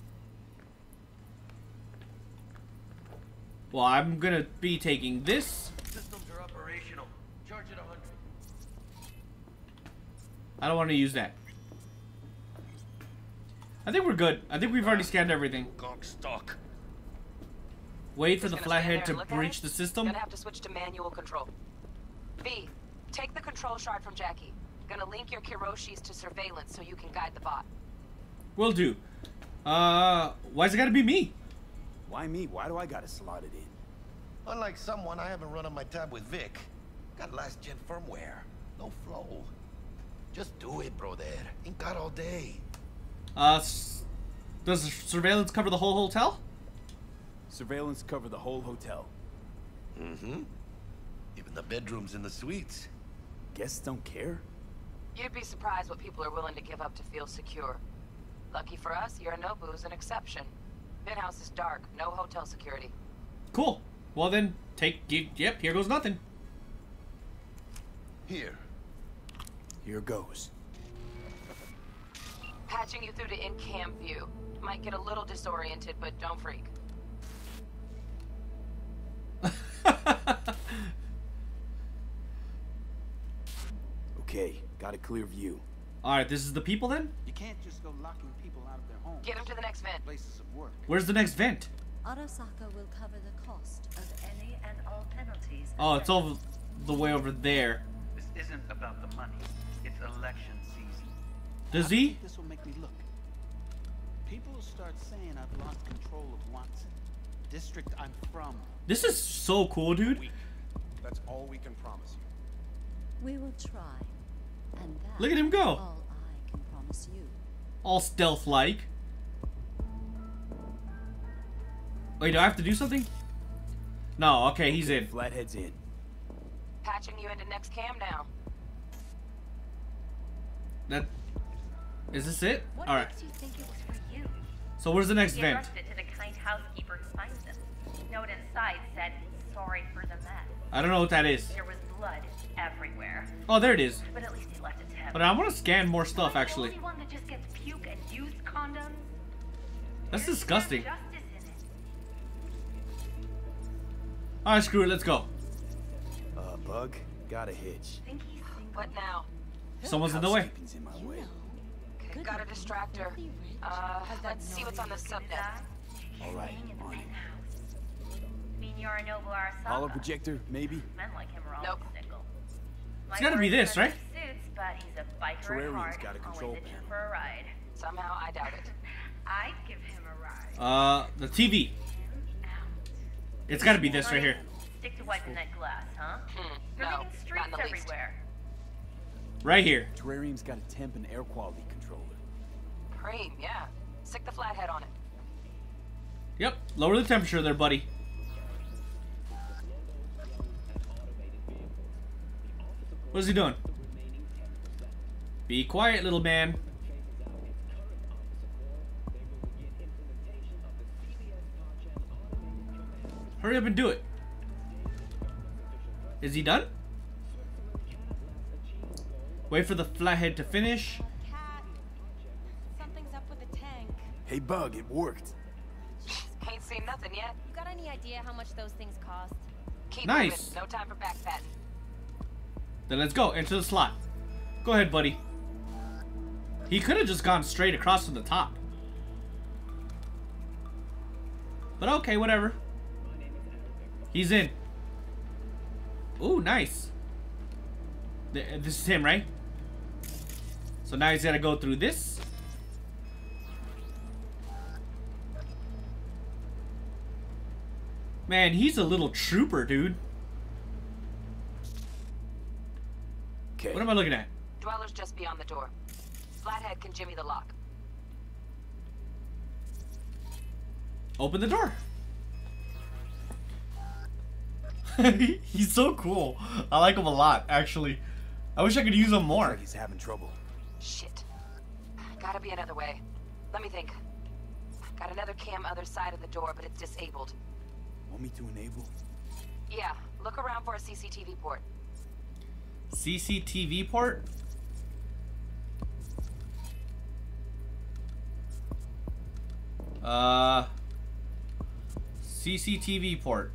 Well, I'm going to be taking this. Systems are operational. Charge at one hundred. I don't want to use that. I think we're good. I think we've already scanned everything. Stock. Wait for the Flathead to breach the system. Gonna have to switch to manual control. B. Take the control shard from Jackie. Gonna link your Kiroshis to surveillance so you can guide the bot. Will do. Uh, why's it gotta be me? Why me? Why do I gotta slot it in? Unlike someone, I haven't run on my tab with Vic. Got last gen firmware. No flow. Just do it, brother. Ain't got all day. Uh, s does the surveillance cover the whole hotel? Surveillance cover the whole hotel. Mm-hmm. Even the bedrooms and the suites. Guests don't care? You'd be surprised what people are willing to give up to feel secure. Lucky for us, Yorinobu's an exception. Penthouse is dark, no hotel security. Cool. Well then, take, yep, here goes nothing. Here. Here goes. Patching you through to in-cam view. Might get a little disoriented, but don't freak. Okay, got a clear view. Alright, this is the people then? You can't just go locking people out of their homes. Get them to the next vent. Places of work. Where's the next vent? Arasaka will cover the cost of any and all penalties. Oh, it's all the way over there. This isn't about the money. It's election season. Does he? I think this will make me look. People start saying I've lost control of Watson. District I'm from. This is so cool, dude. Weak. That's all we can promise you. We will try. And that look at him go. All I can promise you. All stealth like. Wait, do I have to do something? No, okay, he's in. Flathead's in. Patching you into next cam now. That is this it? All right. So where's the next vent? I don't know what that is. There was blood everywhere. Oh, there it is. But at least he left a tip. But I want to scan more stuff actually. The only one that just gets puke and used condoms. That's disgusting. All right, screw it. Let's go. Uh, bug got a hitch. What now? Someone's in the way. In my way. Okay, got a distractor. Uh, let's see what's on the subnet. All right, on it. Mean Yorinobu Arasaka. Hollow projector, maybe. Men like him are all nope. Single. It's gotta be this, right? Suits, but he's a biker at heart, got a control for a ride. Somehow I doubt it. I'd give him a ride. Uh, the T V. It's gotta be this right here. Stick to wiping that glass, huh? Hmm. No, not in the least. Right here. Terrarium's got a temp and air quality controller. Cream, yeah. Stick the flathead on it. Yep. Lower the temperature there, buddy. What is he doing? Be quiet, little man. Hurry up and do it. Is he done? Wait for the flathead to finish. Cat. Something's up with the tank. Hey, Bug, it worked. Can't see nothing yet. You got any idea how much those things cost? Keep nice. Moving. No time for backpatting. Then let's go. Enter the slot. Go ahead, buddy. He could have just gone straight across from the top. But okay, whatever. He's in. Ooh, nice. This is him, right? So now he's gotta go through this. Man, he's a little trooper, dude. Okay. What am I looking at? Dweller's just beyond the door. Flathead can jimmy the lock. Open the door. He's so cool. I like him a lot, actually. I wish I could use him more. He's having trouble. Shit. Gotta be another way. Let me think. Got another cam other side of the door, but it's disabled. Want me to enable? Yeah. Look around for a C C T V port. C C T V port? Uh. C C T V port.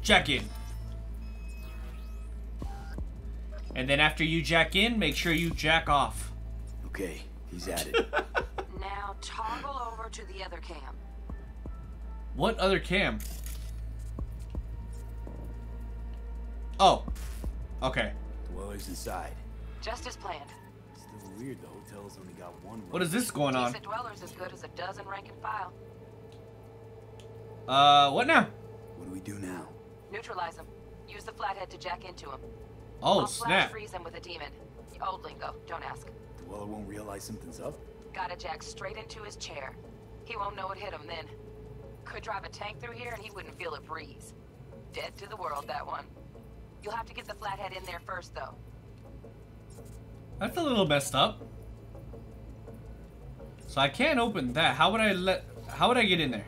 Jack in. And then after you jack in, make sure you jack off. Okay, he's at it. Now toggle over to the other cam. What other cam? Oh. Okay. Dweller's inside. Just as planned. Still weird though, hotel's only got one room. What is this going on? Dweller's as good as a dozen rank and file. Uh, what now? What do we do now? Neutralize him. Use the flathead to jack into him. Oh, I'll snap. Freeze him with a demon. The old lingo, don't ask. Dweller won't realize something's up? Gotta jack straight into his chair. He won't know it hit him then. Could drive a tank through here and he wouldn't feel a breeze. Dead to the world, that one. You'll have to get the flathead in there first, though. That's a little messed up. So I can't open that. How would I let... How would I get in there?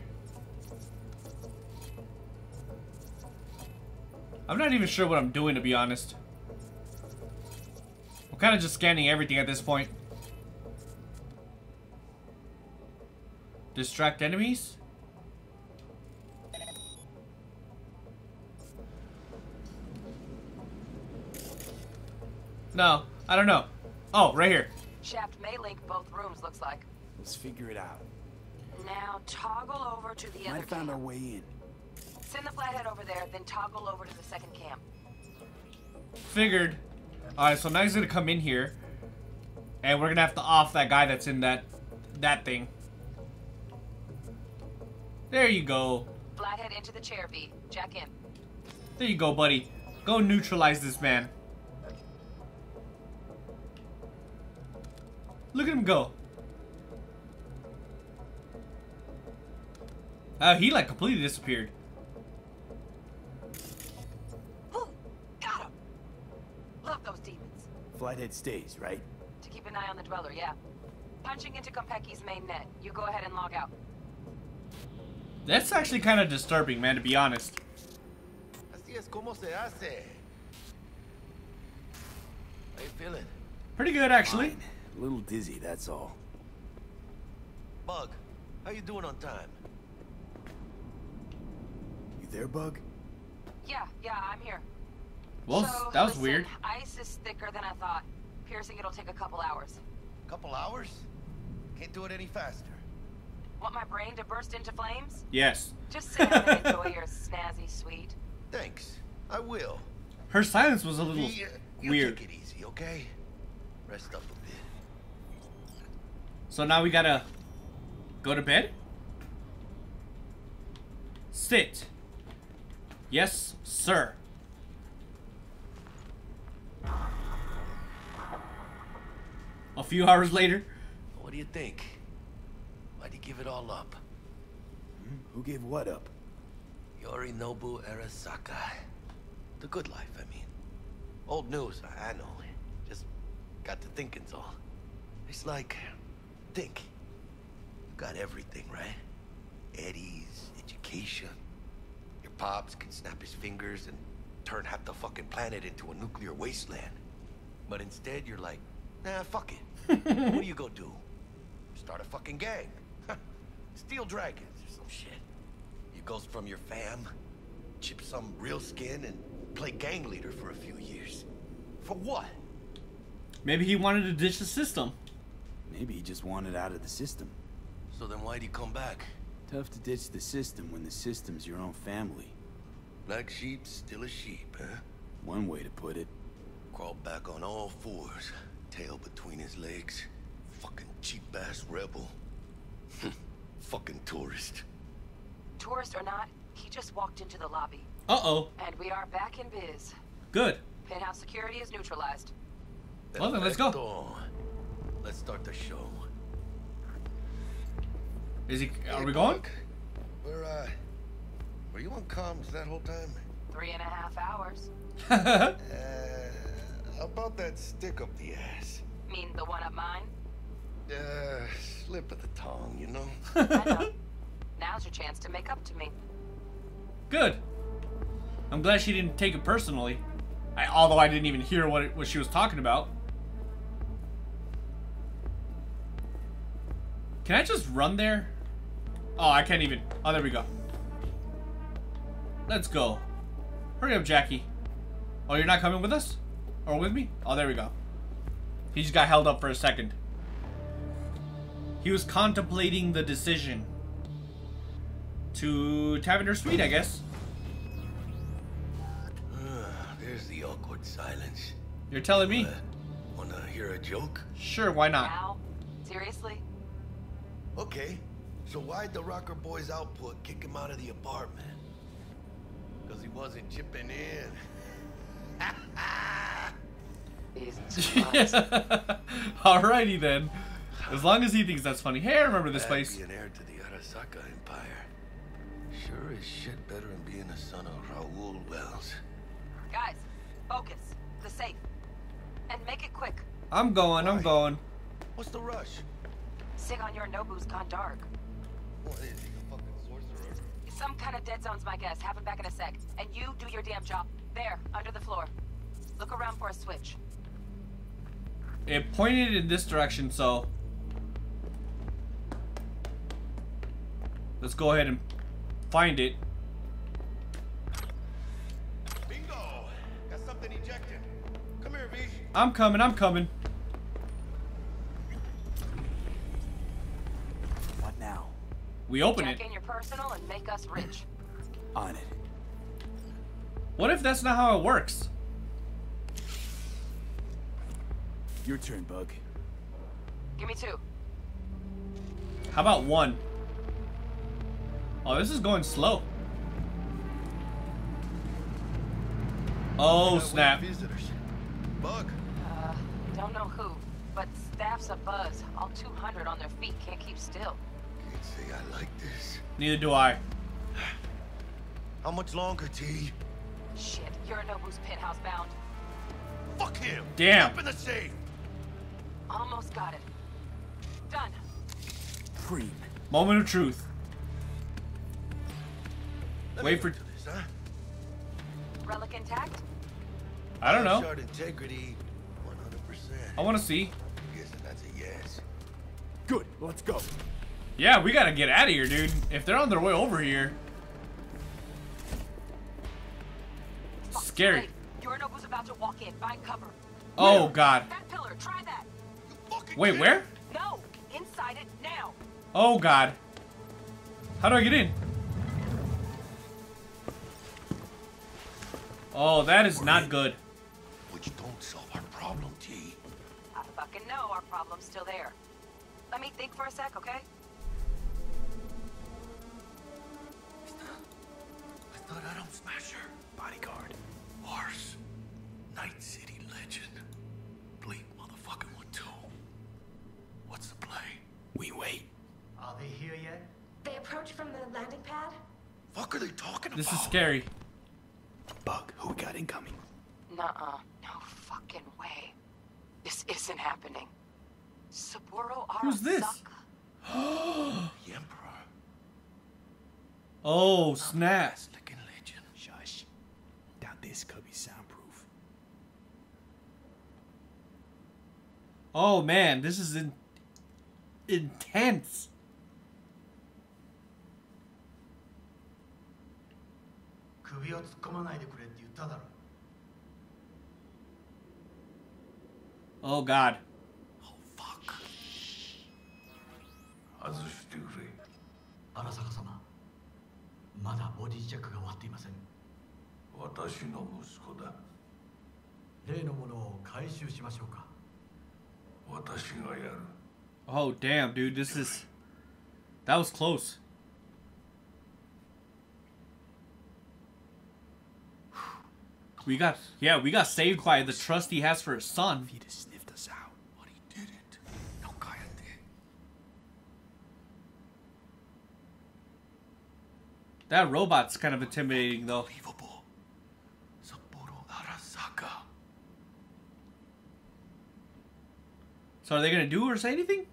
I'm not even sure what I'm doing, to be honest. I'm kind of just scanning everything at this point. Distract enemies? No, I don't know. Oh, right here. Shaft may link both rooms, looks like. Let's figure it out. Now toggle over to the other. I found our way in. Send the flathead over there, then toggle over to the second cam. Figured. Alright, so now he's gonna come in here. And we're gonna have to off that guy that's in that that thing. There you go. Flathead into the chair, V. Jack in. There you go, buddy. Go neutralize this man. Look at him go. Uh, he like completely disappeared. Ooh, got him. Love those demons. Flathead stays, right? To keep an eye on the Dweller, yeah. Punching into Konpeki's main net. You go ahead and log out. That's actually kind of disturbing, man, to be honest. How you feeling? Pretty good, actually. Fine. A little dizzy, that's all. Bug, how you doing on time? You there, Bug? Yeah, yeah, I'm here. Well, so, that was listen, weird. Ice is thicker than I thought. Piercing it'll take a couple hours. Couple hours? Can't do it any faster. Want my brain to burst into flames? Yes. Just sit down and enjoy your snazzy sweet. Thanks. I will. Her silence was a little yeah, you weird. Take it easy, okay? Rest up a bit. So now we gotta go to bed? Sit. Yes, sir. A few hours later. What do you think? Why'd you give it all up? Hmm? Who gave what up? Yorinobu Arasaka. The good life, I mean. Old news, I know. Just got to thinking's all. It's like... Think. You got everything, right? Eddies, education. Your pops can snap his fingers and turn half the fucking planet into a nuclear wasteland. But instead, you're like, nah, fuck it. What do you go do? Start a fucking gang. Steal dragons or some shit. You ghost from your fam, chip some real skin, and play gang leader for a few years. For what? Maybe he wanted to ditch the system. Maybe he just wanted out of the system. So then why'd he come back? Tough to ditch the system when the system's your own family. Black sheep's still a sheep, huh? One way to put it. Crawled back on all fours, tail between his legs. Fucking cheap-ass rebel. Fucking tourist. Tourist or not, he just walked into the lobby. Uh-oh. And we are back in biz. Good. Penthouse security is neutralized. Well, then let's go. Let's start the show. Is he? Are hey, we going? We're, uh, were you on comms that whole time? Three and a half hours. uh, about that stick up the ass. Mean the one up mine? Uh, slip of the tongue, you know. I know. Now's your chance to make up to me. Good. I'm glad she didn't take it personally. I, although I didn't even hear what it, what she was talking about. Can I just run there? Oh, I can't even. Oh, there we go. Let's go. Hurry up, Jackie. Oh, you're not coming with us? Or with me? Oh, there we go. He just got held up for a second. He was contemplating the decision. To Tavender Suite, I guess. Uh, there's the awkward silence. You're telling me? Uh, wanna hear a joke? Sure, why not? Wow. Seriously? Okay, so why'd the Rocker Boy's output kick him out of the apartment? Because he wasn't chipping in. Alrighty then. As long as he thinks that's funny. Hey, I remember this place. That'd be an heir to the Arasaka Empire. Sure is shit better than being a son of Raoul Wells. Guys, focus. The safe. And make it quick. I'm going, Why? I'm going. What's the rush? Sig on your Nobu's gone dark. What is he, a fucking sorcerer? Some kind of dead zone's my guess. Have him back in a sec. And you do your damn job. There, under the floor. Look around for a switch. It pointed in this direction, so... Let's go ahead and... find it. Bingo! Got something ejected. Come here, V. I'm coming, I'm coming. What now? We open Jack it. In your personal and make us rich. On it. What if that's not how it works? Your turn, Bug. Give me two. How about one? Oh, this is going slow. Oh, snap. Visitors. Bug. Uh, don't know who, but staff's a buzz. All two hundred on their feet can't keep still. Can't say I like this. Neither do I. How much longer, T? Shit, Yorinobu's penthouse bound. Fuck him. Damn. Up in the safe. Almost got it. Done. Cream. Moment of truth. Let Wait for this, huh? Relic intact? I don't know. Shard integrity one hundred percent. I want to see. I'm guessing that's a yes. Good. Let's go. Yeah, we got to get out of here, dude. If they're on their way over here. Fuck, scary. Yorinobu's about to walk in. Find cover. Oh, God. That pillar, try that. Wait, where? No, inside it now. Oh, God. How do I get in? Oh, that is not good. Which don't solve our problem, T. I fucking know our problem's still there. Let me think for a sec, okay? I thought Adam Smasher, bodyguard, horse, Night City legend, bleep motherfucking one too. What's the play? We wait. Are they here yet? They approach from the landing pad. Fuck are they talking about? This is scary. Bug, who got incoming? Nuh-uh. No fucking way. This isn't happening. Saburo Arasaka. Who's this? The Emperor. Oh, snap. Slicking legend. Shush. Now this could be soundproof. Oh, man. This is in intense. Oh God. Oh fuck. Oh damn, dude, this is that was close. We got, yeah, we got saved by the trust he has for his son. He just sniffed us out, but he didn't. No guy did. That robot's kind of intimidating, though. Unbelievable. Saburo Arasaka. So, are they gonna do or say anything?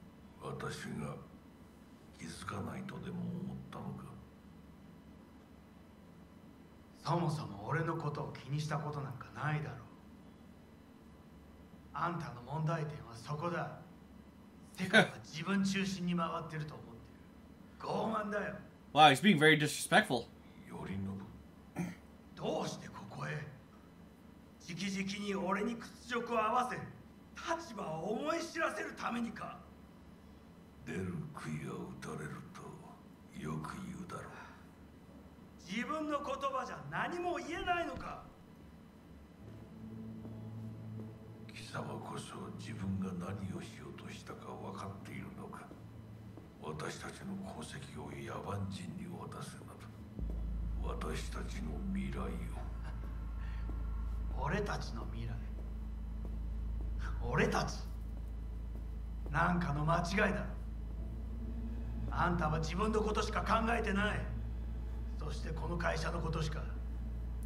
Wow, he's being very disrespectful.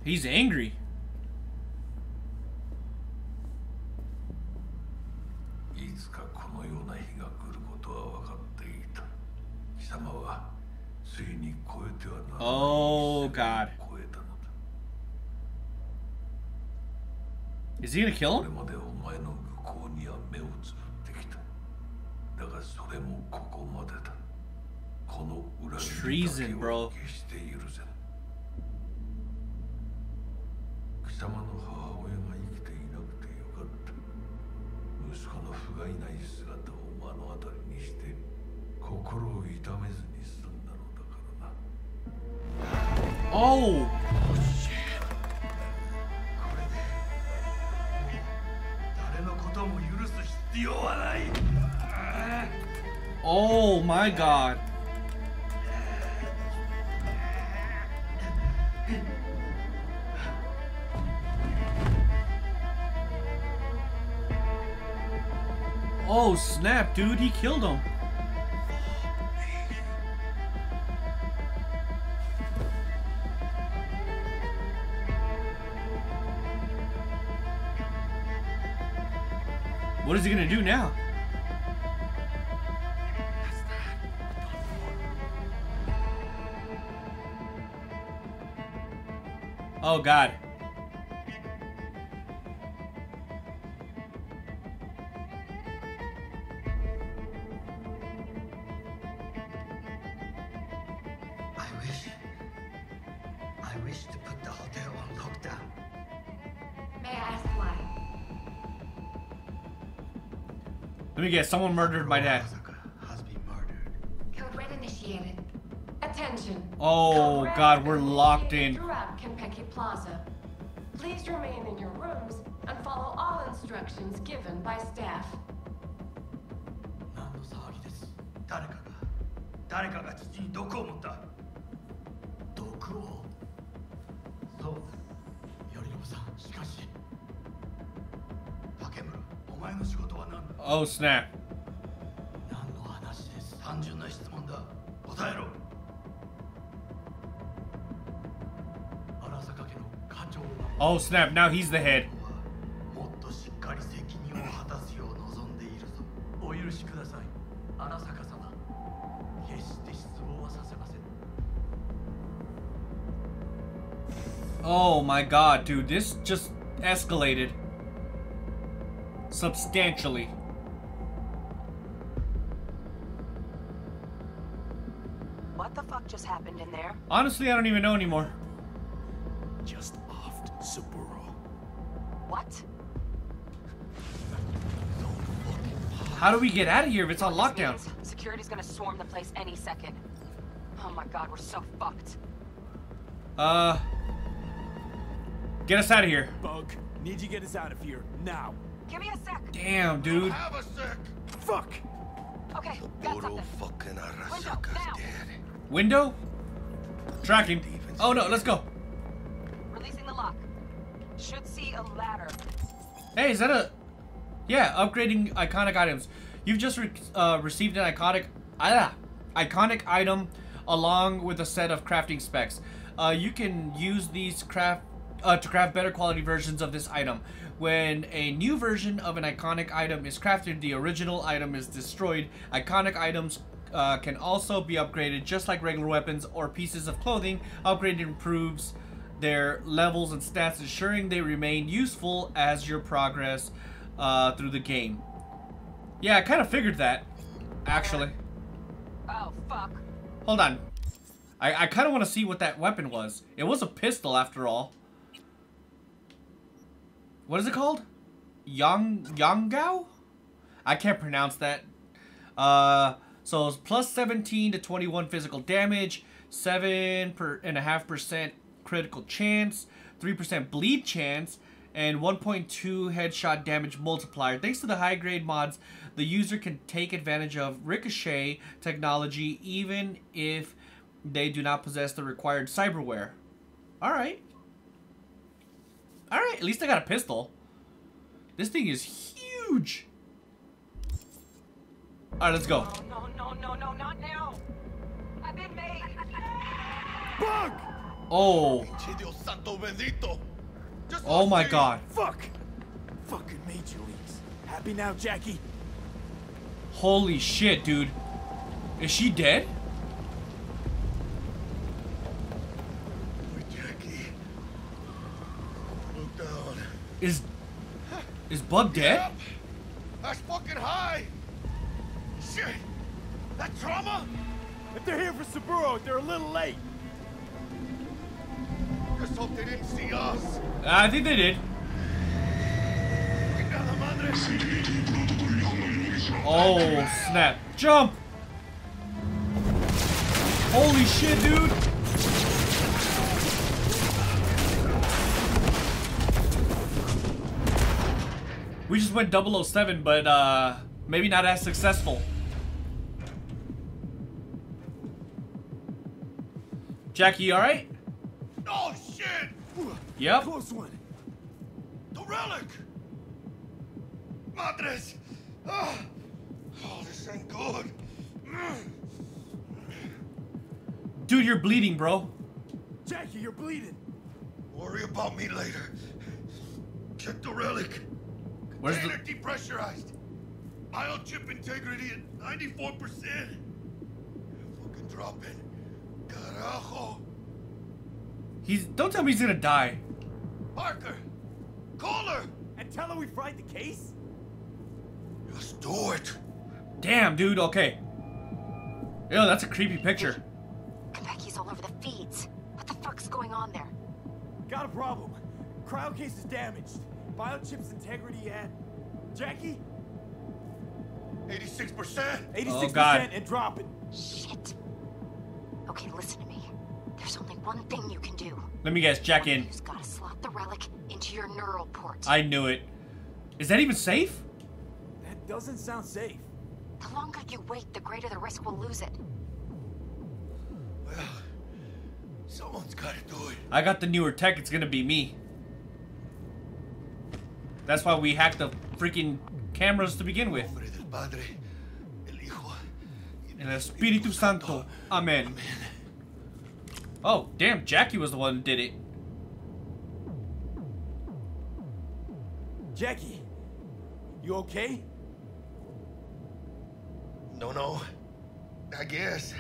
He's angry. Oh God. Is he gonna kill him? Treason, bro. Oh! Oh my god. Oh snap, dude, he killed him. What is he gonna do now? Oh god. Let me guess, someone murdered my dad. Has been murdered. Code red initiated. Attention. Oh god, we're locked in. Throughout Konpeki Plaza. Please remain in your rooms and follow all instructions given by staff. Oh snap. Oh snap, now he's the head. Oh my god, dude, this just escalated substantially. Just happened in there. Honestly, I don't even know anymore. Just offed Saburo. What? How do we get out of here if it's on lockdown? Security's gonna swarm the place any second. Oh my god, we're so fucked. Uh, get us out of here. Bug, need you get us out of here now. Give me a sec. Damn, dude. Have a sec. Fuck. Okay, got something. Fucking Arasaka's dead. Window? Tracking. Oh no, let's go. Releasing the lock. Should see a ladder. Hey, is that a... Yeah, upgrading iconic items. You've just re uh, received an iconic... Ah, iconic item along with a set of crafting specs. Uh, you can use these craft uh, to craft better quality versions of this item. When a new version of an iconic item is crafted, the original item is destroyed. Iconic items... Uh, can also be upgraded just like regular weapons or pieces of clothing. Upgrade improves their levels and stats, ensuring they remain useful as your progress uh, through the game. Yeah, I kind of figured that, actually. Oh, fuck. Hold on. I, I kind of want to see what that weapon was. It was a pistol, after all. What is it called? Yang Yanggao? I can't pronounce that. Uh... So it's plus seventeen to twenty-one physical damage, seven per and a half percent critical chance, three percent bleed chance, and one point two headshot damage multiplier. Thanks to the high grade mods, the user can take advantage of ricochet technology even if they do not possess the required cyberware. All right, all right. At least I got a pistol. This thing is huge. All right, let's go. No, no, no, no, no, not now. I've been made. Bug! Oh. Oh my god. Fuck. Fucking made you leaves. Happy now, Jackie? Holy shit, dude. Is she dead? Jackie. Look down. Is Is Bug dead? That's fucking high. Shit! That trauma? If they're here for Saburo, they're a little late. Just hope they didn't see us. I think they did. Oh snap! Jump! Holy shit, dude! We just went double oh seven, but uh, maybe not as successful. Jackie, you all right? Oh shit! Yep. Close one. The relic. Madres. Oh, this ain't good. Dude, you're bleeding, bro. Jackie, you're bleeding. Worry about me later. Check the relic. Where's the depressurized? Bio chip integrity at ninety-four percent. Fucking drop it. Carajo. He's. Don't tell me he's gonna die. Parker, call her and tell her we fried the case. Just do it. Damn, dude. Okay. Ew, that's a creepy picture. Konpeki's all over the feeds. What the fuck's going on there? Got a problem. Cryo case is damaged. Biochip's integrity at Jackie. Eighty-six percent. Eighty-six percent and dropping. Shit. Okay, listen to me. There's only one thing you can do. Let me guess, Jack in. You've got to slot the relic into your neural port. I knew it. Is that even safe? That doesn't sound safe. The longer you wait, the greater the risk we'll lose it. Well, someone's got to do it. I got the newer tech. It's gonna be me. That's why we hacked the freaking cameras to begin with. In the Espiritu Santo. Amen. Amen. Oh, damn, Jackie was the one who did it. Jackie, you okay? No, no. I guess.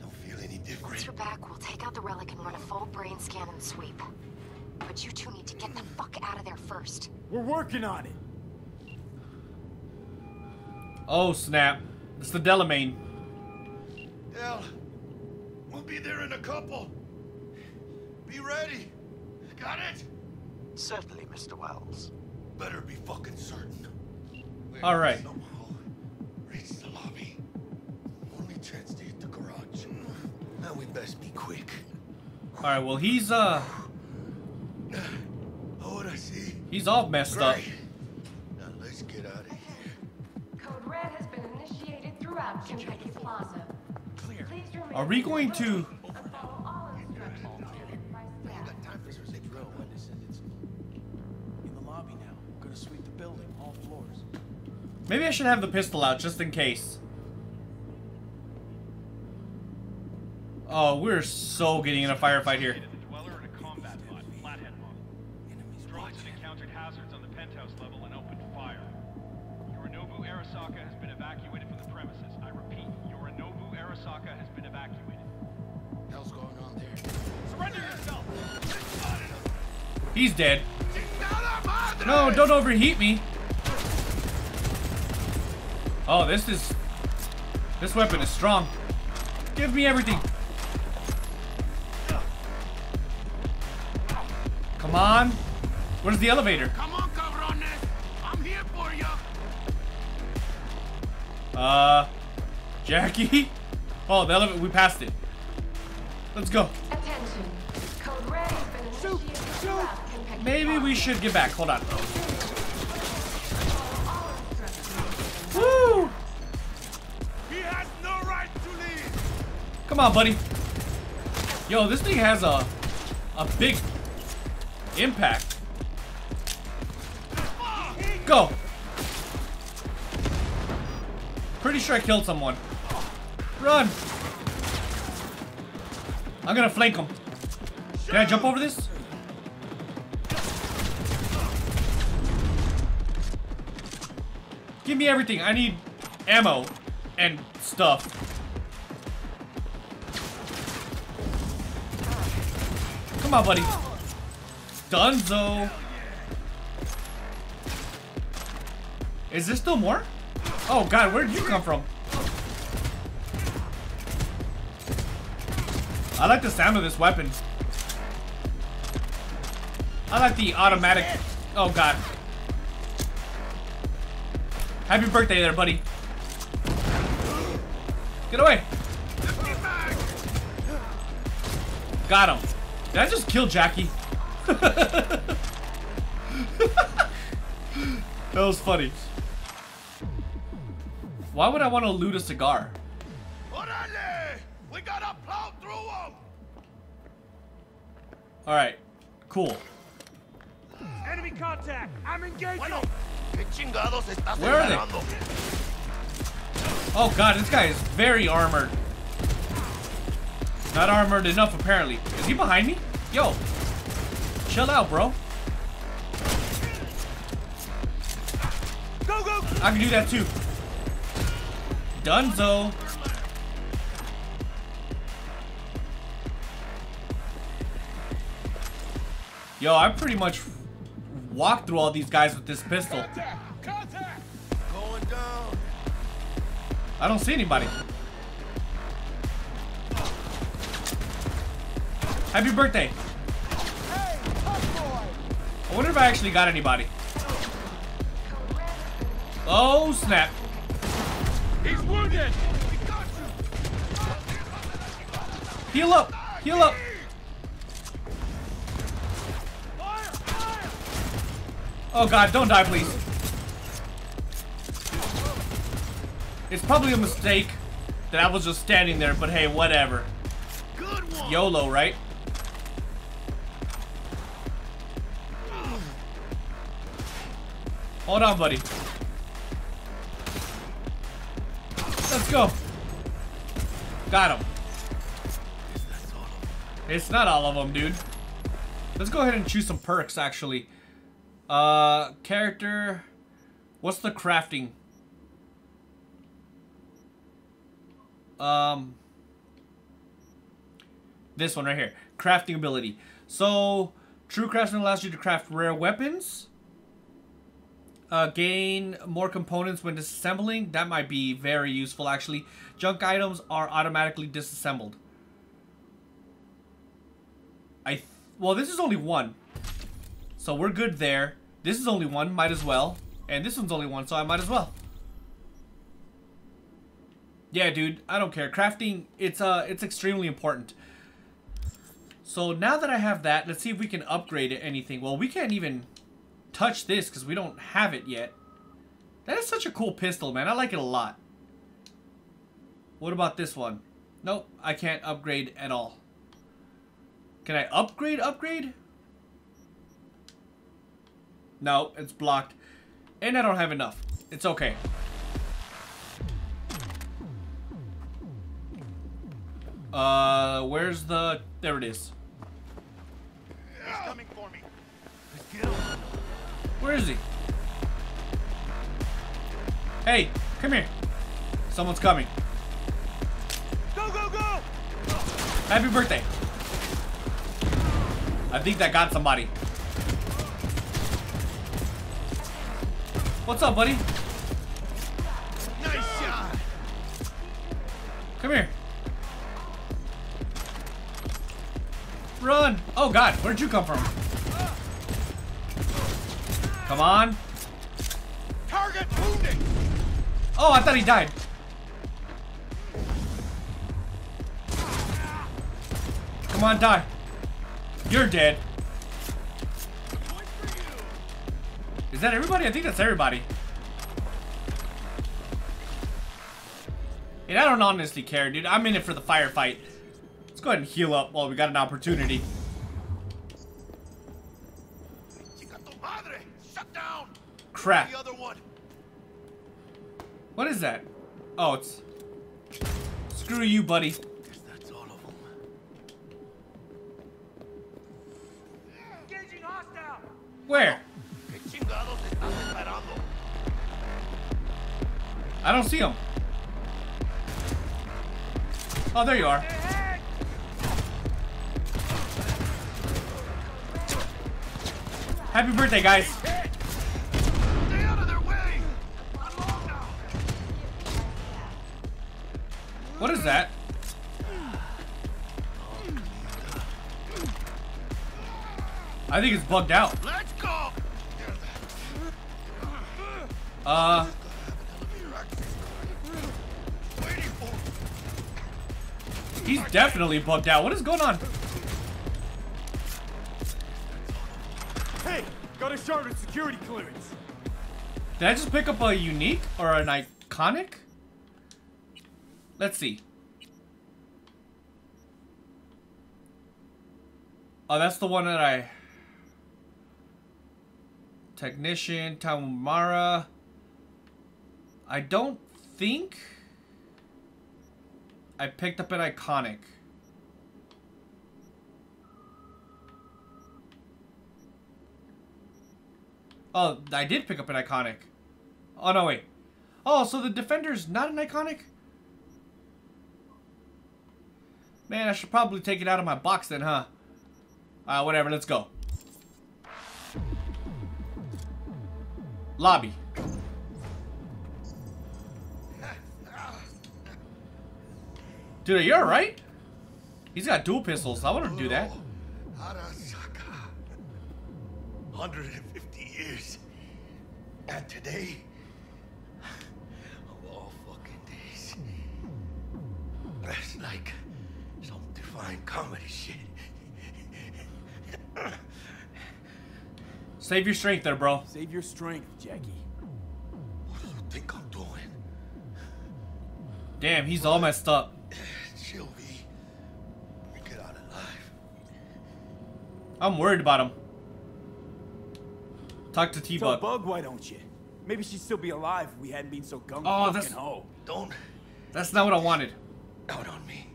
Don't feel any different. Once you're back, we'll take out the relic and run a full brain scan and sweep. But you two need to get the fuck out of there first. We're working on it. Oh, snap. It's the Delamain. Del, we'll be there in a couple. Be ready. Got it? Certainly, Mister Wells. Better be fucking certain. We're all right. Somehow reach the lobby. Only chance to hit the garage. Now we best be quick. All right. Well, he's uh. How would I see? He's all messed Great. up. Now let's get out of here. Code Red has been initiated throughout Konpeki Plaza. Clear. Are we going to? In the lobby now. I'm gonna sweep the building, all floors. Maybe I should have the pistol out just in case. Oh, we're so getting in a firefight here. Arasaka has been evacuated from the premises. I repeat, Yorinobu Arasaka has been evacuated. What the hell's going on there? Surrender yourself! He's dead. No, don't overheat me. Oh, this is... This weapon is strong. Give me everything. Come on. Where's the elevator? Come on, cabrones. I'm here for you. Uh, Jackie? Oh, the elevator, we passed it. Let's go. Attention. Code Red has been initiated. Shoot, shoot. Maybe we should get back. Hold on. Woo! He has no right to leave. Come on, buddy. Yo, this thing has a a big impact. Go. Pretty sure I killed someone. Run! I'm gonna flank him. Can I jump over this? Give me everything. I need ammo and stuff. Come on, buddy. Dunzo. Is there still more? Oh god, where did you come from? I like the sound of this weapon. I like the automatic... Oh god. Happy birthday there, buddy. Get away. Got him. Did I just kill Jackie? That was funny. Why would I want to loot a cigar? Orale! We gotta plow through them! All right, cool. Enemy contact. I'm engaging. Where are they? Oh god, this guy is very armored. Not armored enough apparently. Is he behind me? Yo, chill out, bro. Go go. I can do that too. Dunzo. Yo, I pretty much walked through all these guys with this pistol. Contact, contact. Going down. I don't see anybody. Happy birthday. Hey, I wonder if I actually got anybody. Oh, snap. He's wounded. Heal up. Heal up. Oh god, don't die, please. It's probably a mistake that I was just standing there, but hey, whatever. YOLO, right? Hold on, buddy. Let's go. Got him. It's not all of them, dude. Let's go ahead and choose some perks, actually. Uh, character. What's the crafting? Um, this one right here. Crafting ability. So, true craftsman allows you to craft rare weapons. Uh, gain more components when disassembling. That might be very useful, actually. Junk items are automatically disassembled. I th well, this is only one. So we're good there. This is only one, might as well. And this one's only one, so I might as well. Yeah, dude, I don't care. Crafting, it's uh, it's extremely important. So now that I have that, let's see if we can upgrade anything. Well, we can't even touch this because we don't have it yet. That is such a cool pistol, man. I like it a lot. What about this one? Nope, I can't upgrade at all. Can I upgrade, upgrade? No, it's blocked. And I don't have enough. It's okay. Uh, where's the... There it is. He's coming for me. Where is he? Hey, come here. Someone's coming. Go, go, go! Happy birthday. I think that got somebody. What's up, buddy? Nice shot. Come here. Run. Oh, God. Where'd you come from? Come on. Target wounded. Oh, I thought he died. Come on, die. You're dead. Is that everybody? I think that's everybody. And I don't honestly care, dude. I'm in it for the firefight. Let's go ahead and heal up while we got an opportunity. Crap. What is that? Oh, it's... Screw you, buddy. Where? I don't see him. Oh, there you are. Happy birthday, guys. Stay out of their way. I'm now. What is that? I think it's bugged out. Let's go. Uh. He's definitely bugged out. What is going on? Hey, got a shard with security clearance. Did I just pick up a unique or an iconic? Let's see. Oh, that's the one that I... Technician, Tamumara. I don't think I picked up an Iconic. Oh, I did pick up an Iconic. Oh, no, wait. Oh, so the Defender's not an Iconic? Man, I should probably take it out of my box then, huh? Uh, whatever, let's go. Lobby. Dude, are you alright? He's got dual pistols. I want to do that. Arasaka. one hundred fifty years. And today, of all fucking days, that's like some divine comedy shit. Save your strength there, bro. Save your strength, Jackie. What do you think I'm doing? Damn, he's all messed up. Chill, V. We get out alive. I'm worried about him. Talk to T-Bug. Bug, why don't you? Maybe she'd still be alive if we hadn't been so gung ho. Oh, that's ho. Don't. That's not what I wanted. Out on me.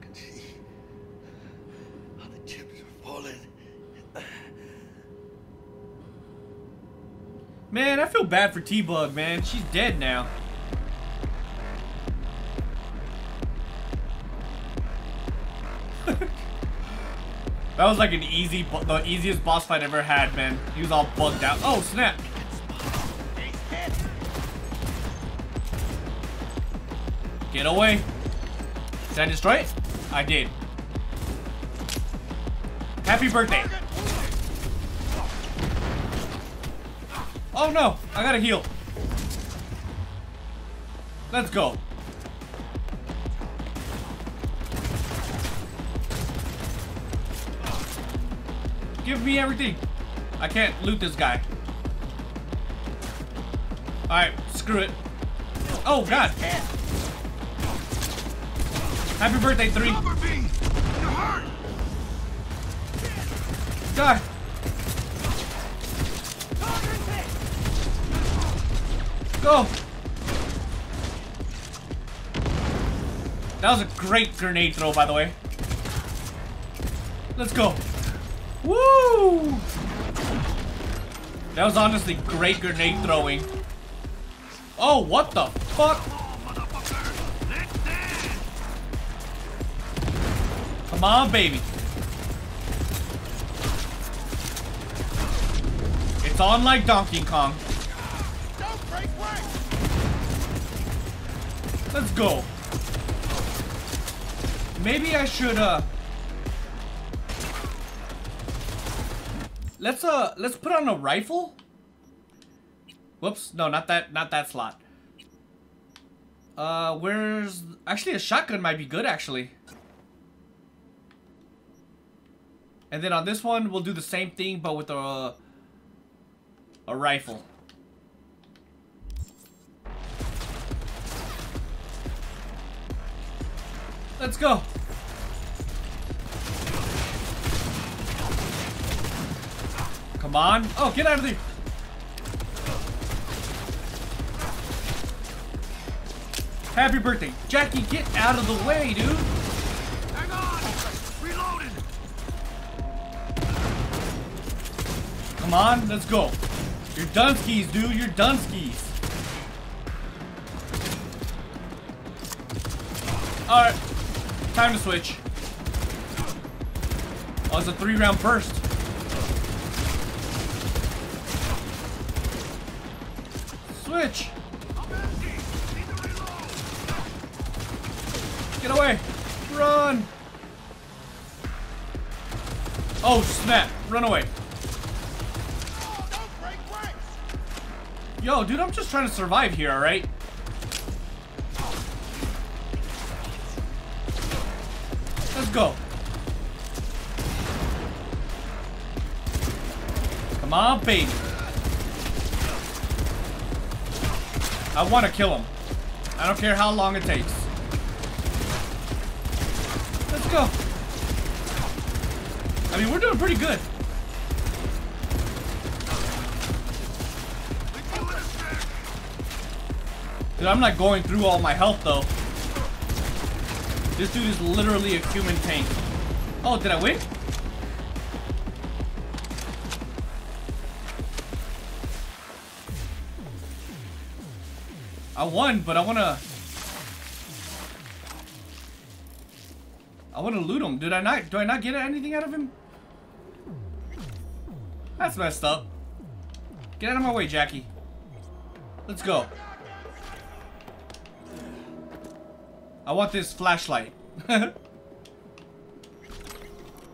I can see how the chips are falling. Man, I feel bad for T-Bug, man. She's dead now. That was like an easy, the easiest boss fight I've ever had, man. He was all bugged out. Oh, snap. Get away. Did I destroy it? I did. Happy birthday. Oh no, I gotta heal. Let's go. Give me everything. I can't loot this guy. Alright, screw it. Oh god. Happy birthday, three. Die. Go. That was a great grenade throw, by the way. Let's go. Woo! That was honestly great grenade throwing. Oh, what the fuck? Come on, baby. It's on like Donkey Kong. Let's go. Maybe I should, uh... Let's, uh, let's put on a rifle. Whoops. No, not that, not that slot. Uh, where's... Actually, a shotgun might be good, actually. And then on this one, we'll do the same thing, but with a... A rifle. Let's go. Come on. Oh, get out of there. Happy birthday. Jackie, get out of the way, dude. Hang on. Reloaded. Come on. Let's go. You're dunskies, dude. You're dunskies. All right. Time to switch. Oh, it's a three-round burst. Switch. Get away. Run. Oh, snap. Run away. Yo, dude, I'm just trying to survive here, all right? Let's go. Come on, baby. I want to kill him. I don't care how long it takes. Let's go. I mean, we're doing pretty good. Dude, I'm not going through all my health, though. This dude is literally a human tank. Oh, did I win? I won, but I wanna... I wanna loot him. Did I not... Do I not get anything out of him? That's messed up. Get out of my way, Jackie. Let's go. I want this flashlight.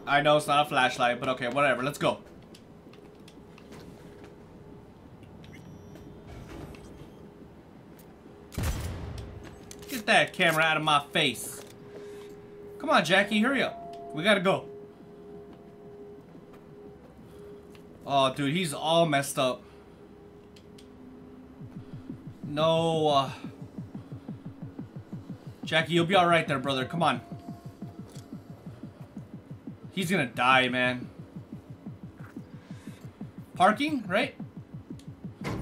I know it's not a flashlight, but okay, whatever. Let's go. Get that camera out of my face. Come on, Jackie, hurry up. We gotta go. Oh, dude, he's all messed up. No, uh... Jackie, you'll be alright there, brother. Come on. He's gonna die, man. Parking, right? I'm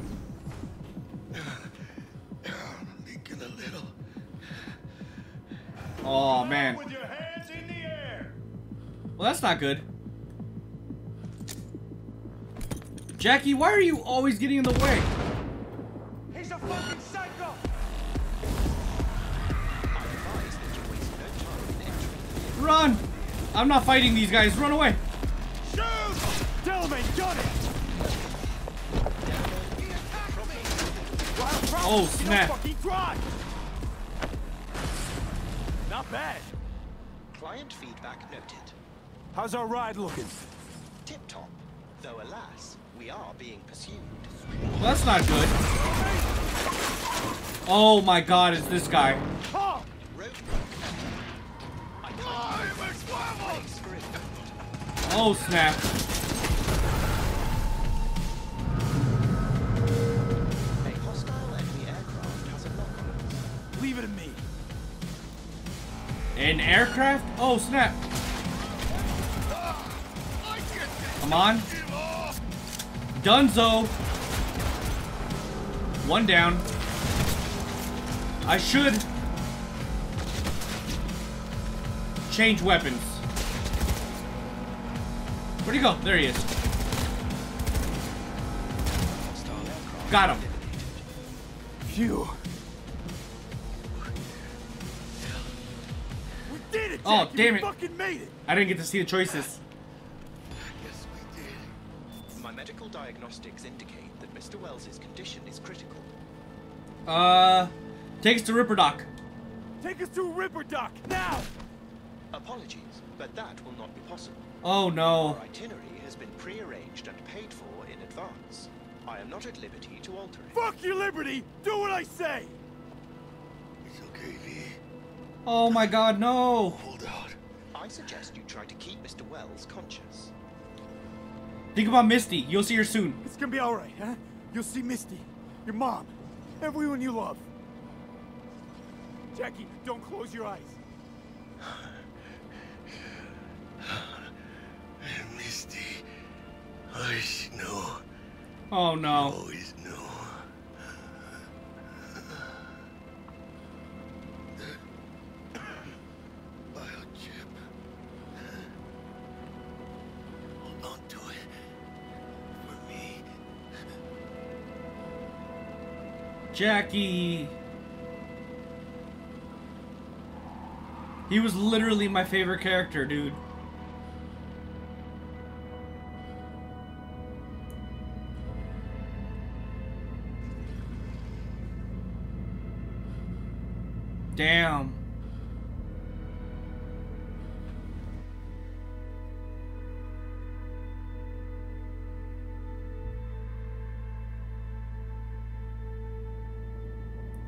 leaking a little. Oh, man. With your hands in the air. Well, that's not good. Jackie, why are you always getting in the way? He's a fucking psycho. Run! I'm not fighting these guys. Run away! Shoot! Delamain got it! Oh, snap. Not bad. Client feedback noted. How's our ride looking? Tip top. Though, alas, we are being pursued. Well, that's not good. Oh my god, it's this guy. Oh snap. A hostile enemy aircraft has a lock on us. Leave it to me. An aircraft? Oh snap. Come on. Dunzo. One down. I should change weapons. Where'd he go? There he is. Got him. Phew. We did it, Jackie. Oh, damn it. We fucking made it. I didn't get to see the choices. Yes, we did. My medical diagnostics indicate that Mister Wells's condition is critical. Uh, take us to Ripper Dock. Take us to Ripper Dock now. Apologies, but that will not be possible. Oh no. Our itinerary has been prearranged and paid for in advance. I am not at liberty to alter it. Fuck your liberty! Do what I say! It's okay, V. Oh my god, no! Hold out. I suggest you try to keep Mister Welles conscious. Think about Misty. You'll see her soon. It's gonna be alright, huh? You'll see Misty, your mom, everyone you love. Jackie, don't close your eyes. Misty, I know. Oh no. I always know. The biochip. Hold on to it. For me. Jackie. He was literally my favorite character, dude. Damn.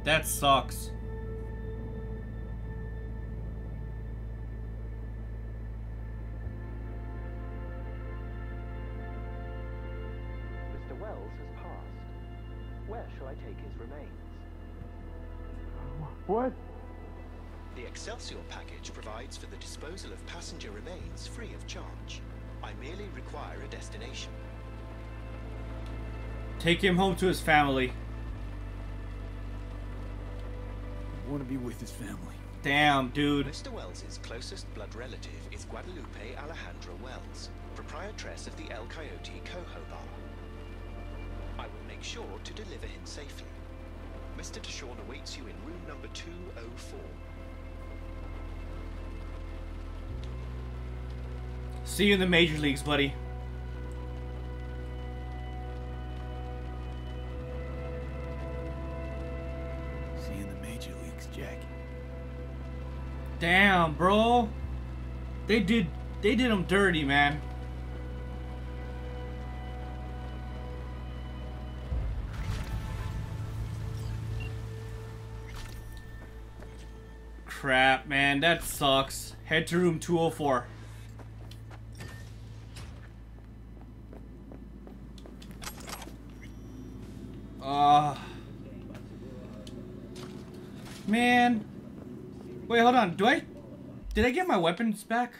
That sucks. Mister Welles has passed. Where shall I take his remains? What? The Excelsior package provides for the disposal of passenger remains free of charge. I merely require a destination. Take him home to his family. I want to be with his family. Damn, dude. Mister Wells's closest blood relative is Guadalupe Alejandra Wells, proprietress of the El Coyote Coho Bar. I will make sure to deliver him safely. Mister Deshawn awaits you in room number two oh four. See you in the major leagues, buddy. See you in the major leagues, Jack. Damn, bro. They did they did him dirty, man. Crap, man, that sucks. Head to room two oh four. Uh, man. Wait, hold on. Do I... Did I get my weapons back?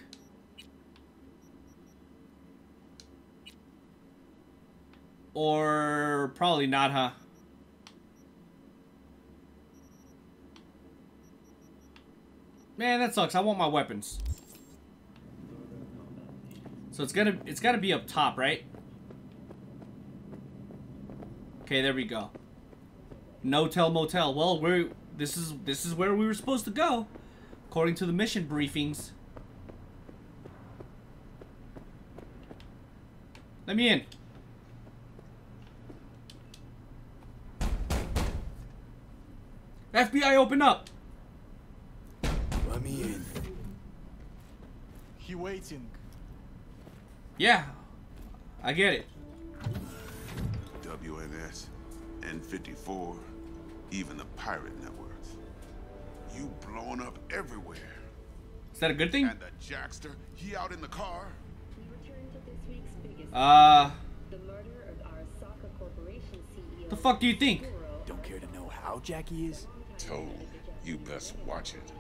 Or... Probably not, huh? Man, that sucks. I want my weapons. So it's gotta... It's gotta be up top, right? Okay, there we go. No-tell motel. Well, we're this is this is where we were supposed to go, according to the mission briefings. Let me in. F B I, open up. Let me in. He waiting. Yeah, I get it. W N S, N fifty-four, even the pirate networks. You blowing up everywhere. Is that a good thing? And the Jackster, he out in the car. Uh, the murder of Arasaka Corporation C E O. The fuck do you think? Don't care to know how Jackie is? Toad, you best watch it.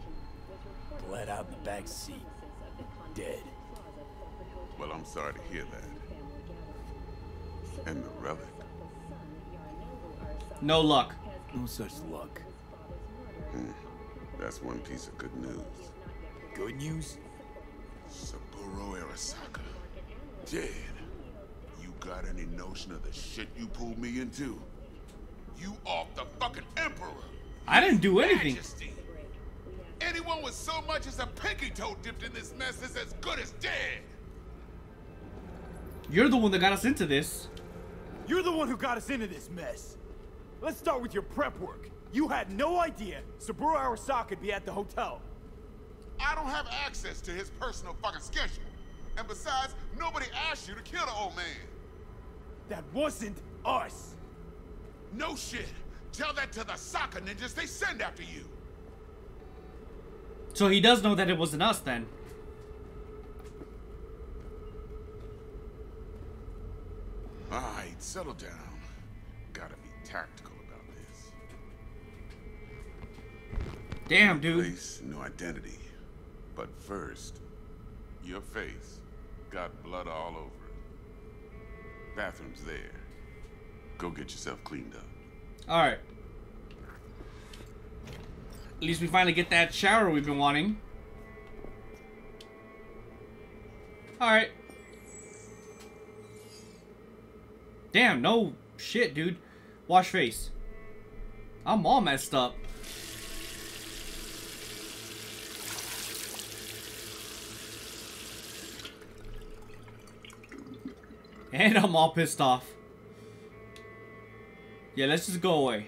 Bled out in the back seat. Dead. Well, I'm sorry to hear that. And the relic. No luck. No such luck. Hmm. That's one piece of good news. Good news? Saburo Arasaka. Dead. You got any notion of the shit you pulled me into? You off the fucking emperor. I didn't do anything. Majesty. Anyone with so much as a pinky toe dipped in this mess is as good as dead. You're the one that got us into this. You're the one who got us into this mess. Let's start with your prep work. You had no idea Saburo Arasaka would be at the hotel. I don't have access to his personal fucking schedule. And besides, nobody asked you to kill the old man. That wasn't us. No shit. Tell that to the Saka ninjas they send after you. So he does know that it wasn't us then. All right, settle down. Gotta be tactical. Damn, dude. Place, no identity. But first, your face got blood all over it. Bathroom's there. Go get yourself cleaned up. Alright. At least we finally get that shower we've been wanting. Alright. Damn, no shit, dude. Wash face. I'm all messed up. And I'm all pissed off. Yeah, let's just go away.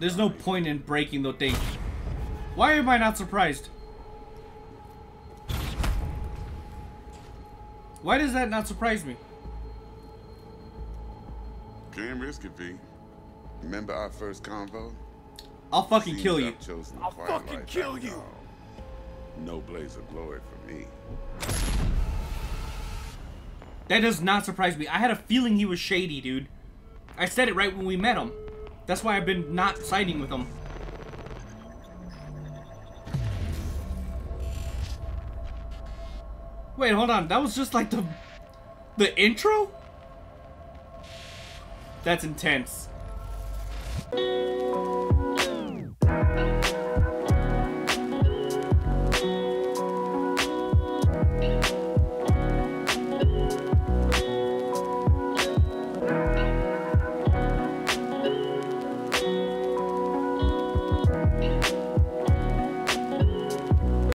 There's no point in breaking the thing. Why am I not surprised? Why does that not surprise me? Can't risk it, V. Remember our first convo? I'll fucking kill you. I'll fucking kill you. No blaze of glory for me. That does not surprise me. I had a feeling he was shady, dude. I said it right when we met him. That's why I've been not siding with him. Wait, hold on. That was just like the... the intro? That's intense.